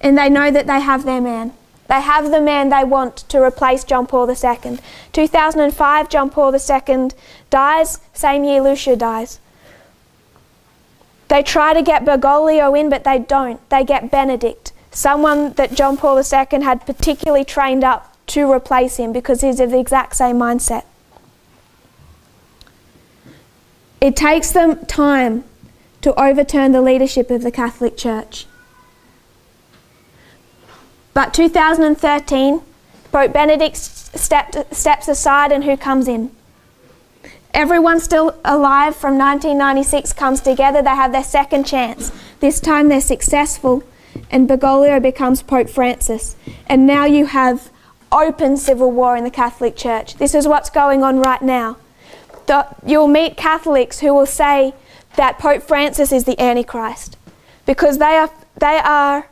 and they know that they have their man. They have the man they want to replace John Paul the Second. two thousand five, John Paul the Second dies. Same year, Lucia dies. They try to get Bergoglio in, but they don't. They get Benedict, someone that John Paul the Second had particularly trained up to replace him because he's of the exact same mindset. It takes them time to overturn the leadership of the Catholic Church. But two thousand thirteen, Pope Benedict stepped, steps aside, and who comes in? Everyone still alive from nineteen ninety-six comes together. They have their second chance. This time they're successful, and Bergoglio becomes Pope Francis. And now you have open civil war in the Catholic Church. This is what's going on right now. The, you'll meet Catholics who will say that Pope Francis is the Antichrist because they are, they are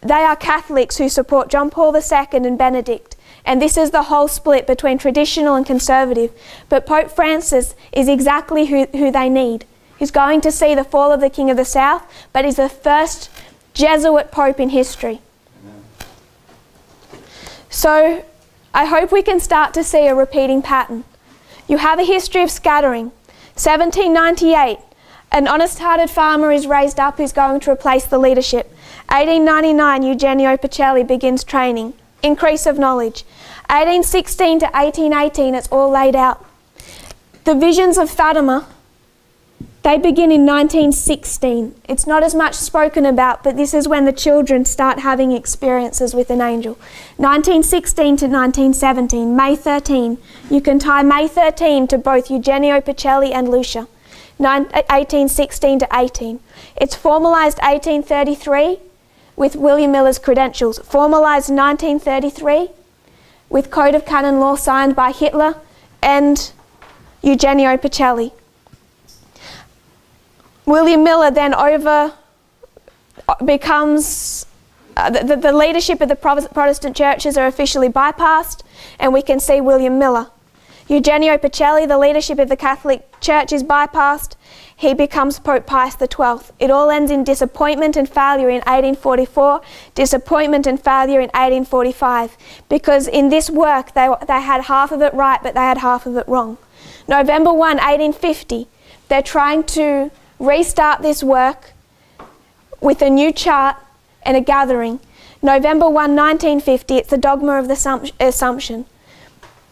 They are Catholics who support John Paul the Second and Benedict, and this is the whole split between traditional and conservative. But Pope Francis is exactly who, who they need. He's going to see the fall of the King of the South, but he's the first Jesuit Pope in history. So I hope we can start to see a repeating pattern. You have a history of scattering. seventeen ninety-eight, an honest-hearted farmer is raised up who's going to replace the leadership. eighteen ninety-nine, Eugenio Pacelli begins training. Increase of knowledge. eighteen sixteen to eighteen eighteen, it's all laid out. The visions of Fatima, they begin in nineteen sixteen. It's not as much spoken about, but this is when the children start having experiences with an angel. nineteen sixteen to nineteen seventeen, May thirteenth. You can tie May thirteenth to both Eugenio Pacelli and Lucia. eighteen sixteen to eighteen. It's formalised eighteen thirty-three. With William Miller's credentials, formalised nineteen thirty-three with Code of Canon Law signed by Hitler and Eugenio Pacelli. William Miller then over becomes, uh, the, the leadership of the Protestant churches are officially bypassed, and we can see William Miller. Eugenio Pacelli, the leadership of the Catholic Church is bypassed. He becomes Pope Pius the twelfth. It all ends in disappointment and failure in eighteen forty-four, disappointment and failure in eighteen forty-five, because in this work they, they had half of it right, but they had half of it wrong. November first, eighteen fifty, they're trying to restart this work with a new chart and a gathering. November first, nineteen fifty, it's the dogma of the Assumption.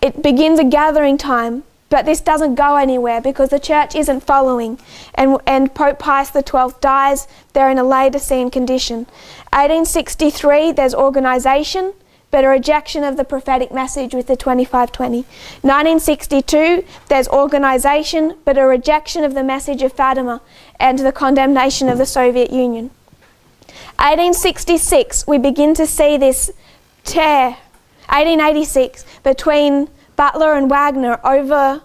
It begins a gathering time, but this doesn't go anywhere because the church isn't following, and, and Pope Pius the twelfth dies. They're in a Laodicean condition. eighteen sixty-three, there's organisation, but a rejection of the prophetic message with the twenty-five twenty. nineteen sixty-two, there's organisation, but a rejection of the message of Fatima and the condemnation of the Soviet Union. eighteen sixty-six, we begin to see this tear. eighteen eighty-six, between Butler and Wagner over,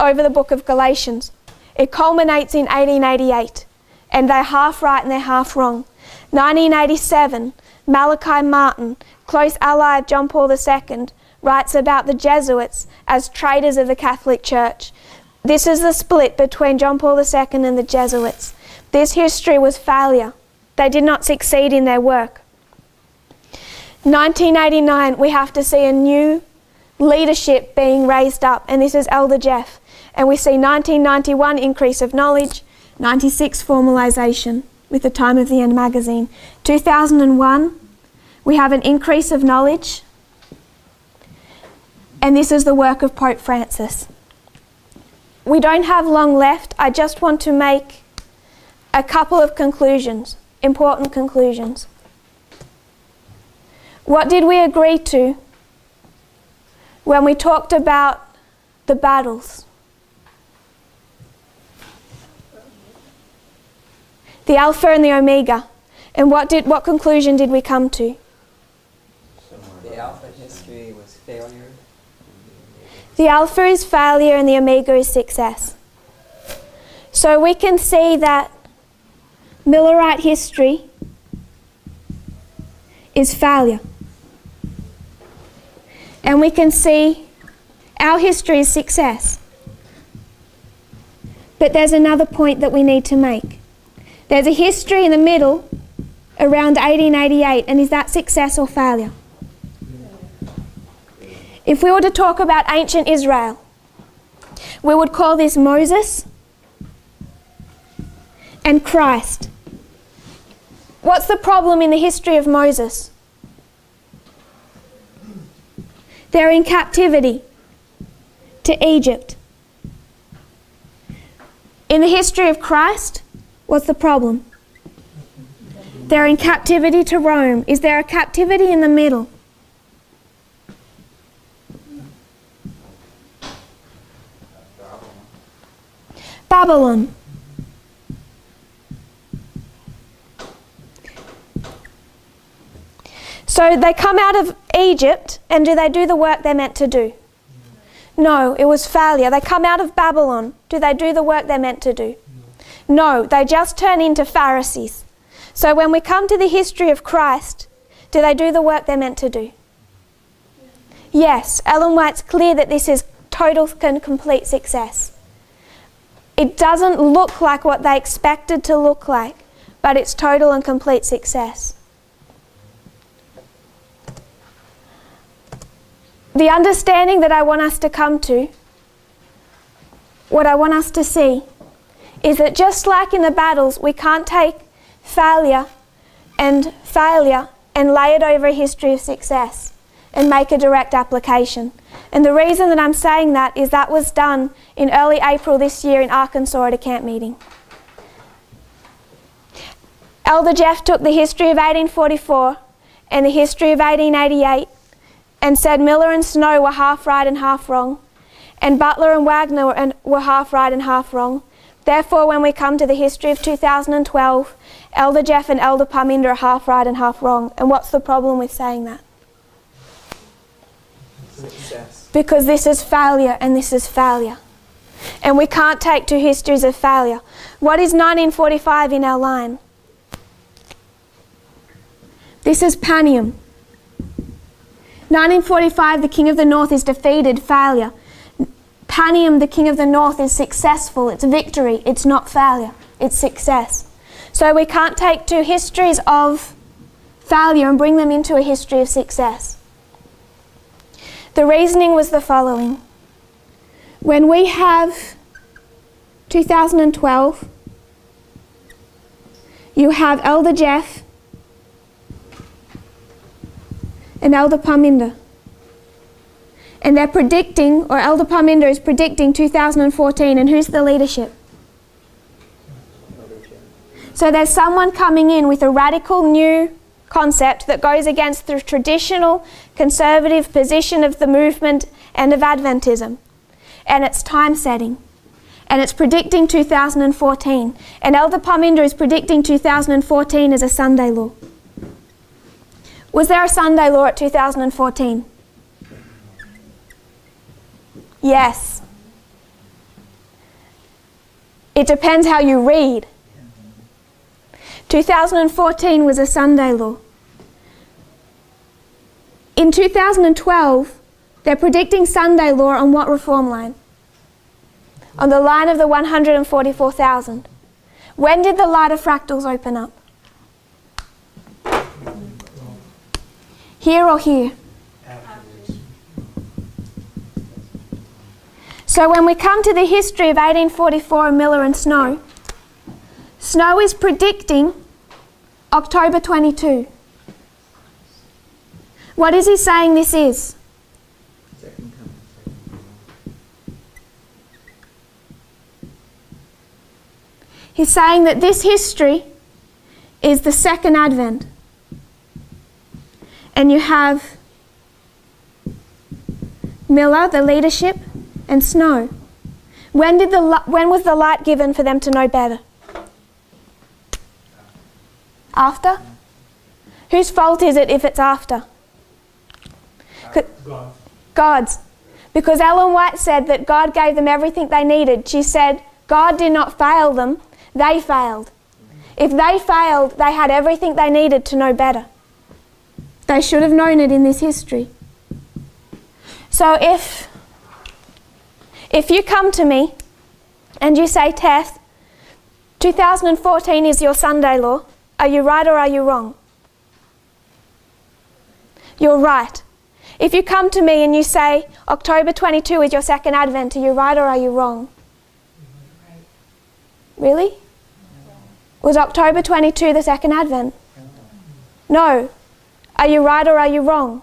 over the book of Galatians. It culminates in eighteen eighty-eight, and they're half right and they're half wrong. nineteen eighty-seven, Malachi Martin, close ally of John Paul the Second, writes about the Jesuits as traitors of the Catholic Church. This is the split between John Paul the Second and the Jesuits. This history was failure. They did not succeed in their work. nineteen eighty-nine, we have to see a new leadership being raised up, and this is Elder Jeff. And we see nineteen ninety-one, increase of knowledge, ninety-six, formalisation with the Time of the End magazine. two thousand one, we have an increase of knowledge, and this is the work of Pope Francis. We don't have long left. I just want to make a couple of conclusions, important conclusions. What did we agree to when we talked about the battles? The Alpha and the Omega. And what did what conclusion did we come to? The Alpha history was failure. The Alpha is failure and the Omega is success. So we can see that Millerite history is failure. And we can see our history is success. But there's another point that we need to make. There's a history in the middle around eighteen eighty-eight, and is that success or failure? If we were to talk about ancient Israel, we would call this Moses and Christ. What's the problem in the history of Moses? They're in captivity to Egypt. In the history of Christ, what's the problem? They're in captivity to Rome. Is there a captivity in the middle? Babylon. So they come out of Egypt, and do they do the work they're meant to do? No, it was failure. They come out of Babylon. Do they do the work they're meant to do? No, they just turn into Pharisees. So when we come to the history of Christ, do they do the work they're meant to do? Yes, Ellen White's clear that this is total and complete success. It doesn't look like what they expected to look like, but it's total and complete success. The understanding that I want us to come to, what I want us to see, is that just like in the battles, we can't take failure and failure and lay it over a history of success and make a direct application. And the reason that I'm saying that is that was done in early April this year in Arkansas at a camp meeting. Elder Jeff took the history of eighteen forty-four and the history of eighteen eighty-eight and said Miller and Snow were half right and half wrong, and Butler and Wagner were, and, were half right and half wrong. Therefore, when we come to the history of two thousand twelve, Elder Jeff and Elder Parminder are half right and half wrong. And what's the problem with saying that? Success. Because this is failure and this is failure. And we can't take two histories of failure. What is nineteen forty-five in our line? This is Panium. nineteen forty-five, the King of the North is defeated, failure. Panium, the King of the North, is successful, it's victory, it's not failure, it's success. So we can't take two histories of failure and bring them into a history of success. The reasoning was the following. When we have two thousand twelve, you have Elder Jeff and Elder Parminder. And they're predicting, or Elder Parminder is predicting two thousand fourteen, and who's the leadership? So there's someone coming in with a radical new concept that goes against the traditional conservative position of the movement and of Adventism. And it's time setting. And it's predicting two thousand fourteen. And Elder Parminder is predicting two thousand fourteen as a Sunday law. Was there a Sunday law at two thousand fourteen? Yes. It depends how you read. two thousand fourteen was a Sunday law. In two thousand twelve, they're predicting Sunday law on what reform line? On the line of the one hundred forty-four thousand. When did the light of fractals open up? Here or here? So when we come to the history of eighteen forty-four and Miller and Snow, Snow is predicting October twenty-second. What is he saying this is? Second coming, second coming. He's saying that this history is the second advent. And you have Miller, the leadership, and Snow. When did the when was the light given for them to know better? After? Whose fault is it if it's after? God. God's. Because Ellen White said that God gave them everything they needed. She said God did not fail them, they failed. If they failed, they had everything they needed to know better. They should have known it in this history. So if If you come to me and you say, Tess, two thousand fourteen is your Sunday law, are you right or are you wrong? You're right. If you come to me and you say, October twenty-second is your second advent, are you right or are you wrong? Really? Was October twenty-second the second advent? No. Are you right or are you wrong?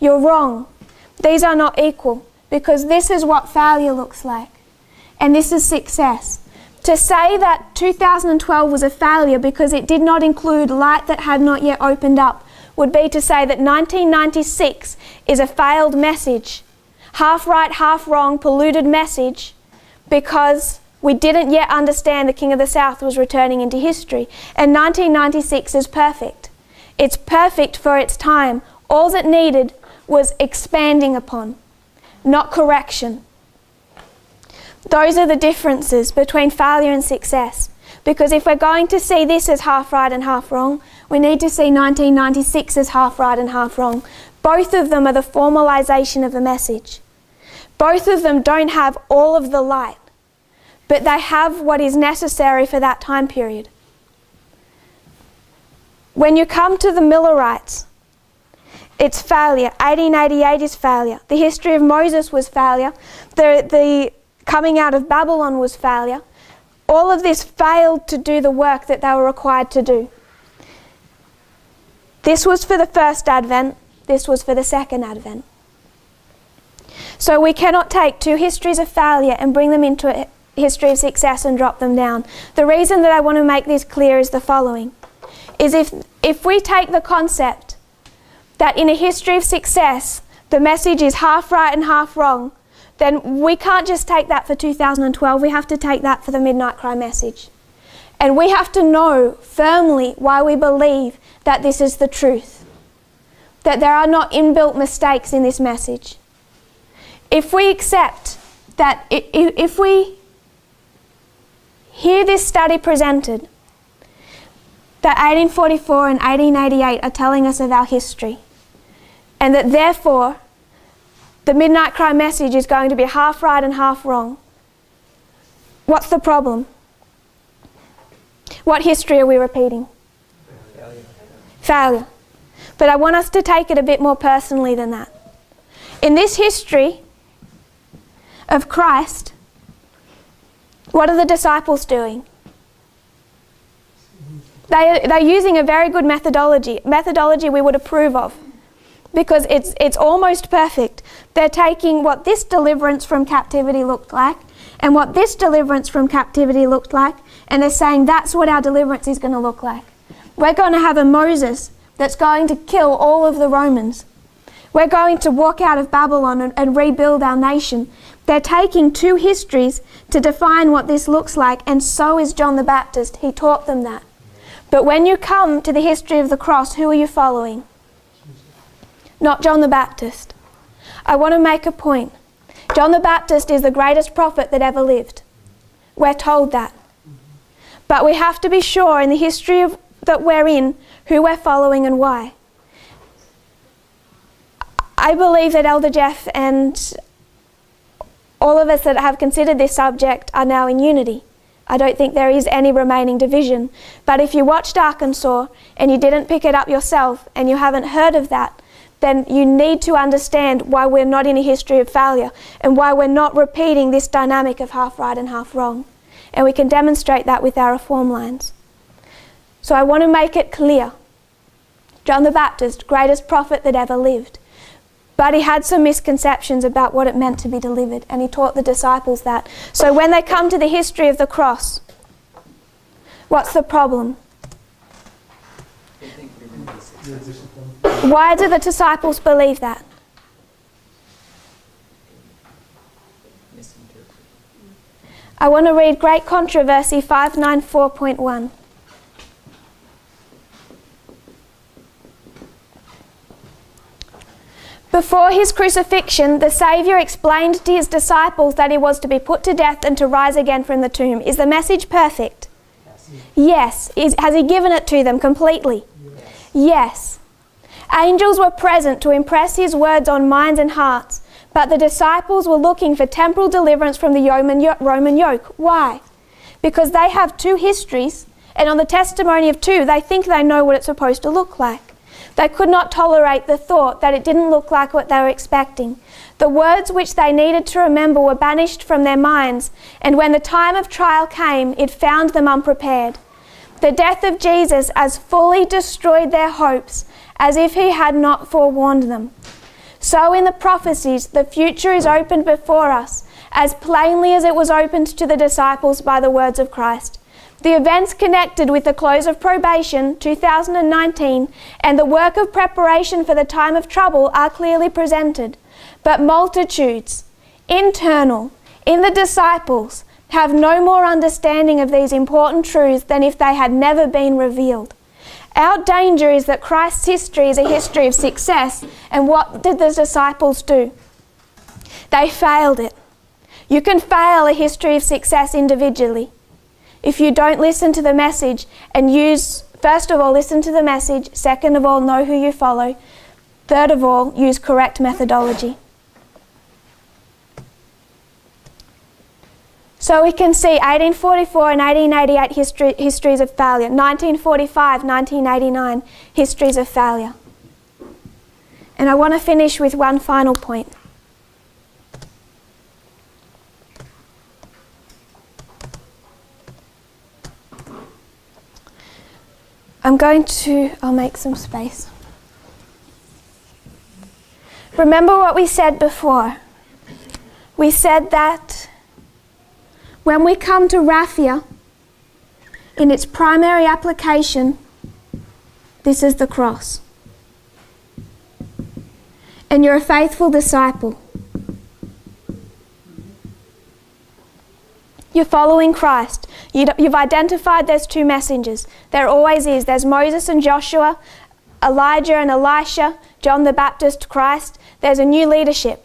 You're wrong. These are not equal, because this is what failure looks like, and this is success. To say that two thousand twelve was a failure because it did not include light that had not yet opened up would be to say that nineteen ninety-six is a failed message, half right, half wrong, polluted message, because we didn't yet understand the King of the South was returning into history. And nineteen ninety-six is perfect. It's perfect for its time. All it needed was expanding upon, not correction. Those are the differences between failure and success. Because if we're going to see this as half right and half wrong, we need to see nineteen ninety-six as half right and half wrong. Both of them are the formalization of the message. Both of them don't have all of the light, but they have what is necessary for that time period. When you come to the Millerites, it's failure. eighteen eighty-eight is failure. The history of Moses was failure. The, the coming out of Babylon was failure. All of this failed to do the work that they were required to do. This was for the first advent. This was for the second advent. So we cannot take two histories of failure and bring them into a history of success and drop them down. The reason that I want to make this clear is the following. Is if, if we take the concept that in a history of success the message is half right and half wrong, then we can't just take that for two thousand twelve, we have to take that for the Midnight Cry message. And we have to know firmly why we believe that this is the truth, that there are not inbuilt mistakes in this message. If we accept that, if we hear this study presented, that eighteen forty-four and eighteen eighty-eight are telling us of our history, and that therefore the Midnight Cry message is going to be half right and half wrong, what's the problem? What history are we repeating? Failure. Failure. But I want us to take it a bit more personally than that. In this history of Christ, what are the disciples doing? They, they're using a very good methodology, methodology we would approve of, because it's, it's almost perfect. They're taking what this deliverance from captivity looked like and what this deliverance from captivity looked like, and they're saying that's what our deliverance is going to look like. We're going to have a Moses that's going to kill all of the Romans. We're going to walk out of Babylon and, and rebuild our nation. They're taking two histories to define what this looks like, and so is John the Baptist. He taught them that. But when you come to the history of the cross, who are you following? Not John the Baptist. I want to make a point. John the Baptist is the greatest prophet that ever lived. We're told that. But we have to be sure in the history of, that we're in, who we're following and why. I believe that Elder Jeff and all of us that have considered this subject are now in unity. I don't think there is any remaining division. But if you watched Arkansas and you didn't pick it up yourself and you haven't heard of that, then you need to understand why we're not in a history of failure and why we're not repeating this dynamic of half right and half wrong. And we can demonstrate that with our reform lines. So I want to make it clear. John the Baptist, greatest prophet that ever lived. But he had some misconceptions about what it meant to be delivered, and he taught the disciples that. So when they come to the history of the cross, what's the problem? Why do the disciples believe that? I want to read Great Controversy five ninety-four point one. Before his crucifixion, the Saviour explained to his disciples that he was to be put to death and to rise again from the tomb. Is the message perfect? Yes. Yes. Is, has he given it to them completely? Yes. Yes. Angels were present to impress his words on minds and hearts, but the disciples were looking for temporal deliverance from the Roman yoke. Why? Because they have two histories, and on the testimony of two, they think they know what it's supposed to look like. They could not tolerate the thought that it didn't look like what they were expecting. The words which they needed to remember were banished from their minds, and when the time of trial came, it found them unprepared. The death of Jesus as fully destroyed their hopes as if he had not forewarned them. So in the prophecies, the future is opened before us, as plainly as it was opened to the disciples by the words of Christ. The events connected with the close of probation, two thousand nineteen, and the work of preparation for the time of trouble are clearly presented. But multitudes, internal, in the disciples, have no more understanding of these important truths than if they had never been revealed. Our danger is that Christ's history is a history of success, and what did the disciples do? They failed it. You can fail a history of success individually. If you don't listen to the message and use, first of all, listen to the message, second of all, know who you follow, third of all, use correct methodology. So we can see eighteen forty-four and eighteen eighty-eight history, histories of failure, nineteen forty-five, nineteen eighty-nine histories of failure. And I want to finish with one final point. I'm going to, I'll make some space. Remember what we said before. We said that when we come to raphia, in its primary application, this is the cross. And you're a faithful disciple. You're following Christ. You've identified there's two messengers. There always is. There's Moses and Joshua, Elijah and Elisha, John the Baptist, Christ. There's a new leadership.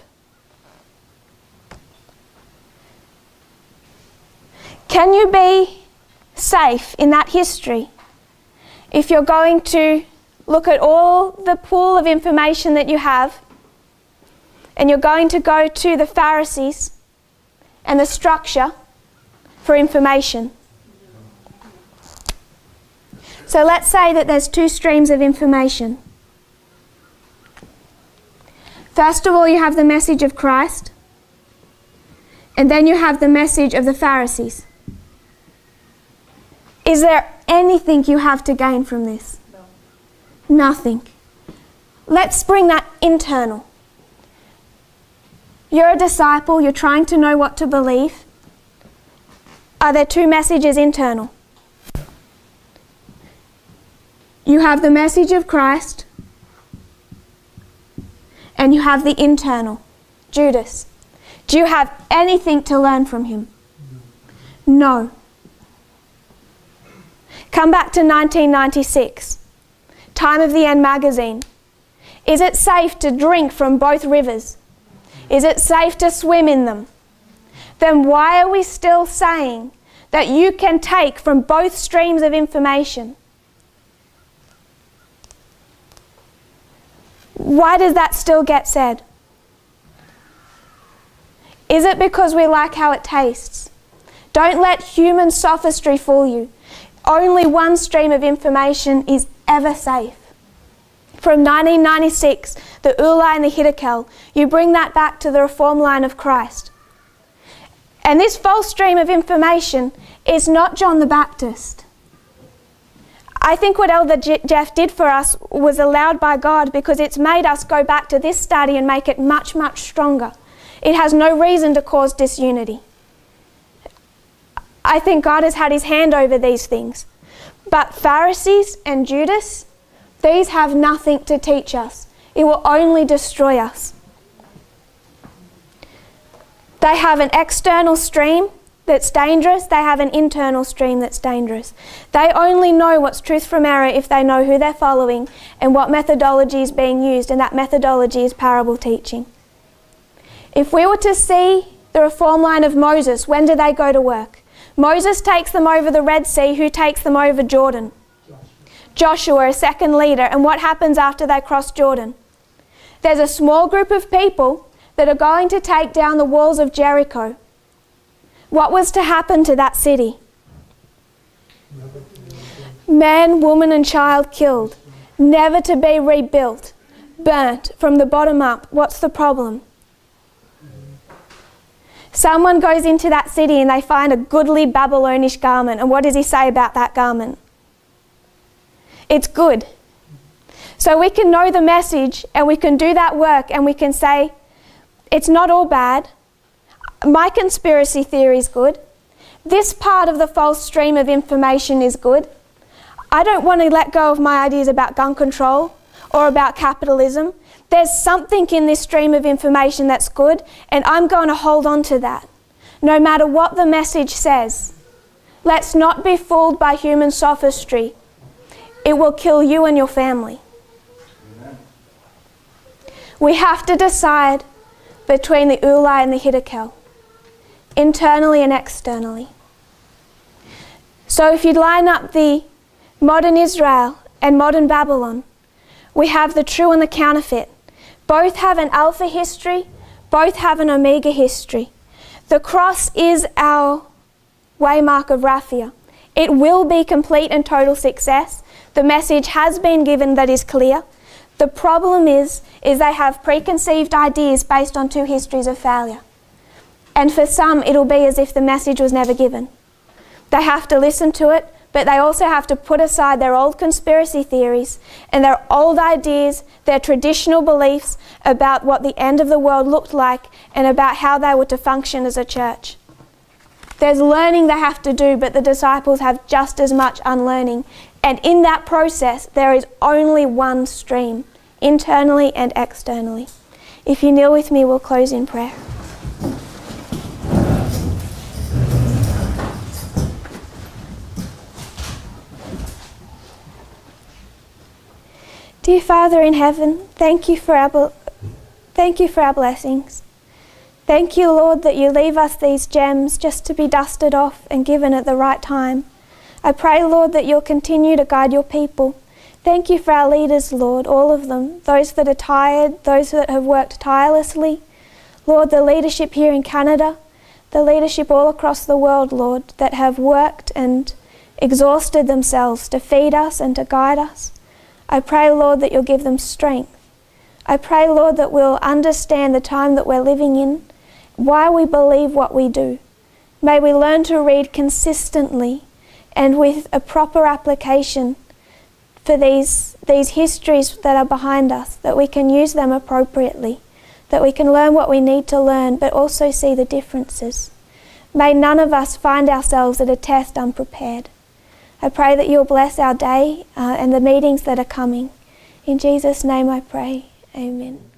Can you be safe in that history if you're going to look at all the pool of information that you have and you're going to go to the Pharisees and the structure for information? So let's say that there's two streams of information. First of all, you have the message of Christ, and then you have the message of the Pharisees. Is there anything you have to gain from this? No. Nothing. Let's bring that internal. You're a disciple, you're trying to know what to believe. Are there two messages internal? You have the message of Christ and you have the internal, Judas. Do you have anything to learn from him? No. Come back to nineteen ninety-six, Time of the End magazine. Is it safe to drink from both rivers? Is it safe to swim in them? Then why are we still saying that you can take from both streams of information? Why does that still get said? Is it because we like how it tastes? Don't let human sophistry fool you. Only one stream of information is ever safe. From nineteen ninety-six, the Ulai and the Hidekel, you bring that back to the reform line of Christ. And this false stream of information is not John the Baptist. I think what Elder Jeff did for us was allowed by God because it's made us go back to this study and make it much, much stronger. It has no reason to cause disunity. I think God has had his hand over these things. But Pharisees and Judas, these have nothing to teach us. It will only destroy us. They have an external stream that's dangerous. They have an internal stream that's dangerous. They only know what's truth from error if they know who they're following and what methodology is being used, and that methodology is parable teaching. If we were to see the reform line of Moses, when do they go to work? Moses takes them over the Red Sea. Who takes them over Jordan? Joshua, Joshua a second leader. And what happens after they cross Jordan? There's a small group of people that are going to take down the walls of Jericho. What was to happen to that city? Man, woman and child killed, never to be rebuilt, burnt from the bottom up. What's the problem? Someone goes into that city and they find a goodly Babylonish garment, and what does he say about that garment? It's good. So we can know the message and we can do that work and we can say, it's not all bad. My conspiracy theory is good. This part of the false stream of information is good. I don't want to let go of my ideas about gun control or about capitalism. There's something in this stream of information that's good, and I'm going to hold on to that, no matter what the message says. Let's not be fooled by human sophistry. It will kill you and your family. Amen. We have to decide between the Ulai and the Hidekel, internally and externally. So if you line up the modern Israel and modern Babylon, we have the true and the counterfeit. Both have an alpha history, both have an omega history. The cross is our waymark of Raphia. It will be complete and total success. The message has been given that is clear. The problem is, is they have preconceived ideas based on two histories of failure. And for some, it'll be as if the message was never given. They have to listen to it, but they also have to put aside their old conspiracy theories and their old ideas, their traditional beliefs about what the end of the world looked like and about how they were to function as a church. There's learning they have to do, but the disciples have just as much unlearning. And in that process, there is only one stream, internally and externally. If you kneel with me, we'll close in prayer. Dear Father in heaven, thank you for our, thank you for our blessings. Thank you, Lord, that you leave us these gems just to be dusted off and given at the right time. I pray, Lord, that you'll continue to guide your people. Thank you for our leaders, Lord, all of them, those that are tired, those that have worked tirelessly. Lord, the leadership here in Canada, the leadership all across the world, Lord, that have worked and exhausted themselves to feed us and to guide us. I pray, Lord, that you'll give them strength. I pray, Lord, that we'll understand the time that we're living in, why we believe what we do. May we learn to read consistently and with a proper application for these, these histories that are behind us, that we can use them appropriately, that we can learn what we need to learn, but also see the differences. May none of us find ourselves at a test unprepared. I pray that you'll bless our day uh, and the meetings that are coming. In Jesus' name I pray, amen.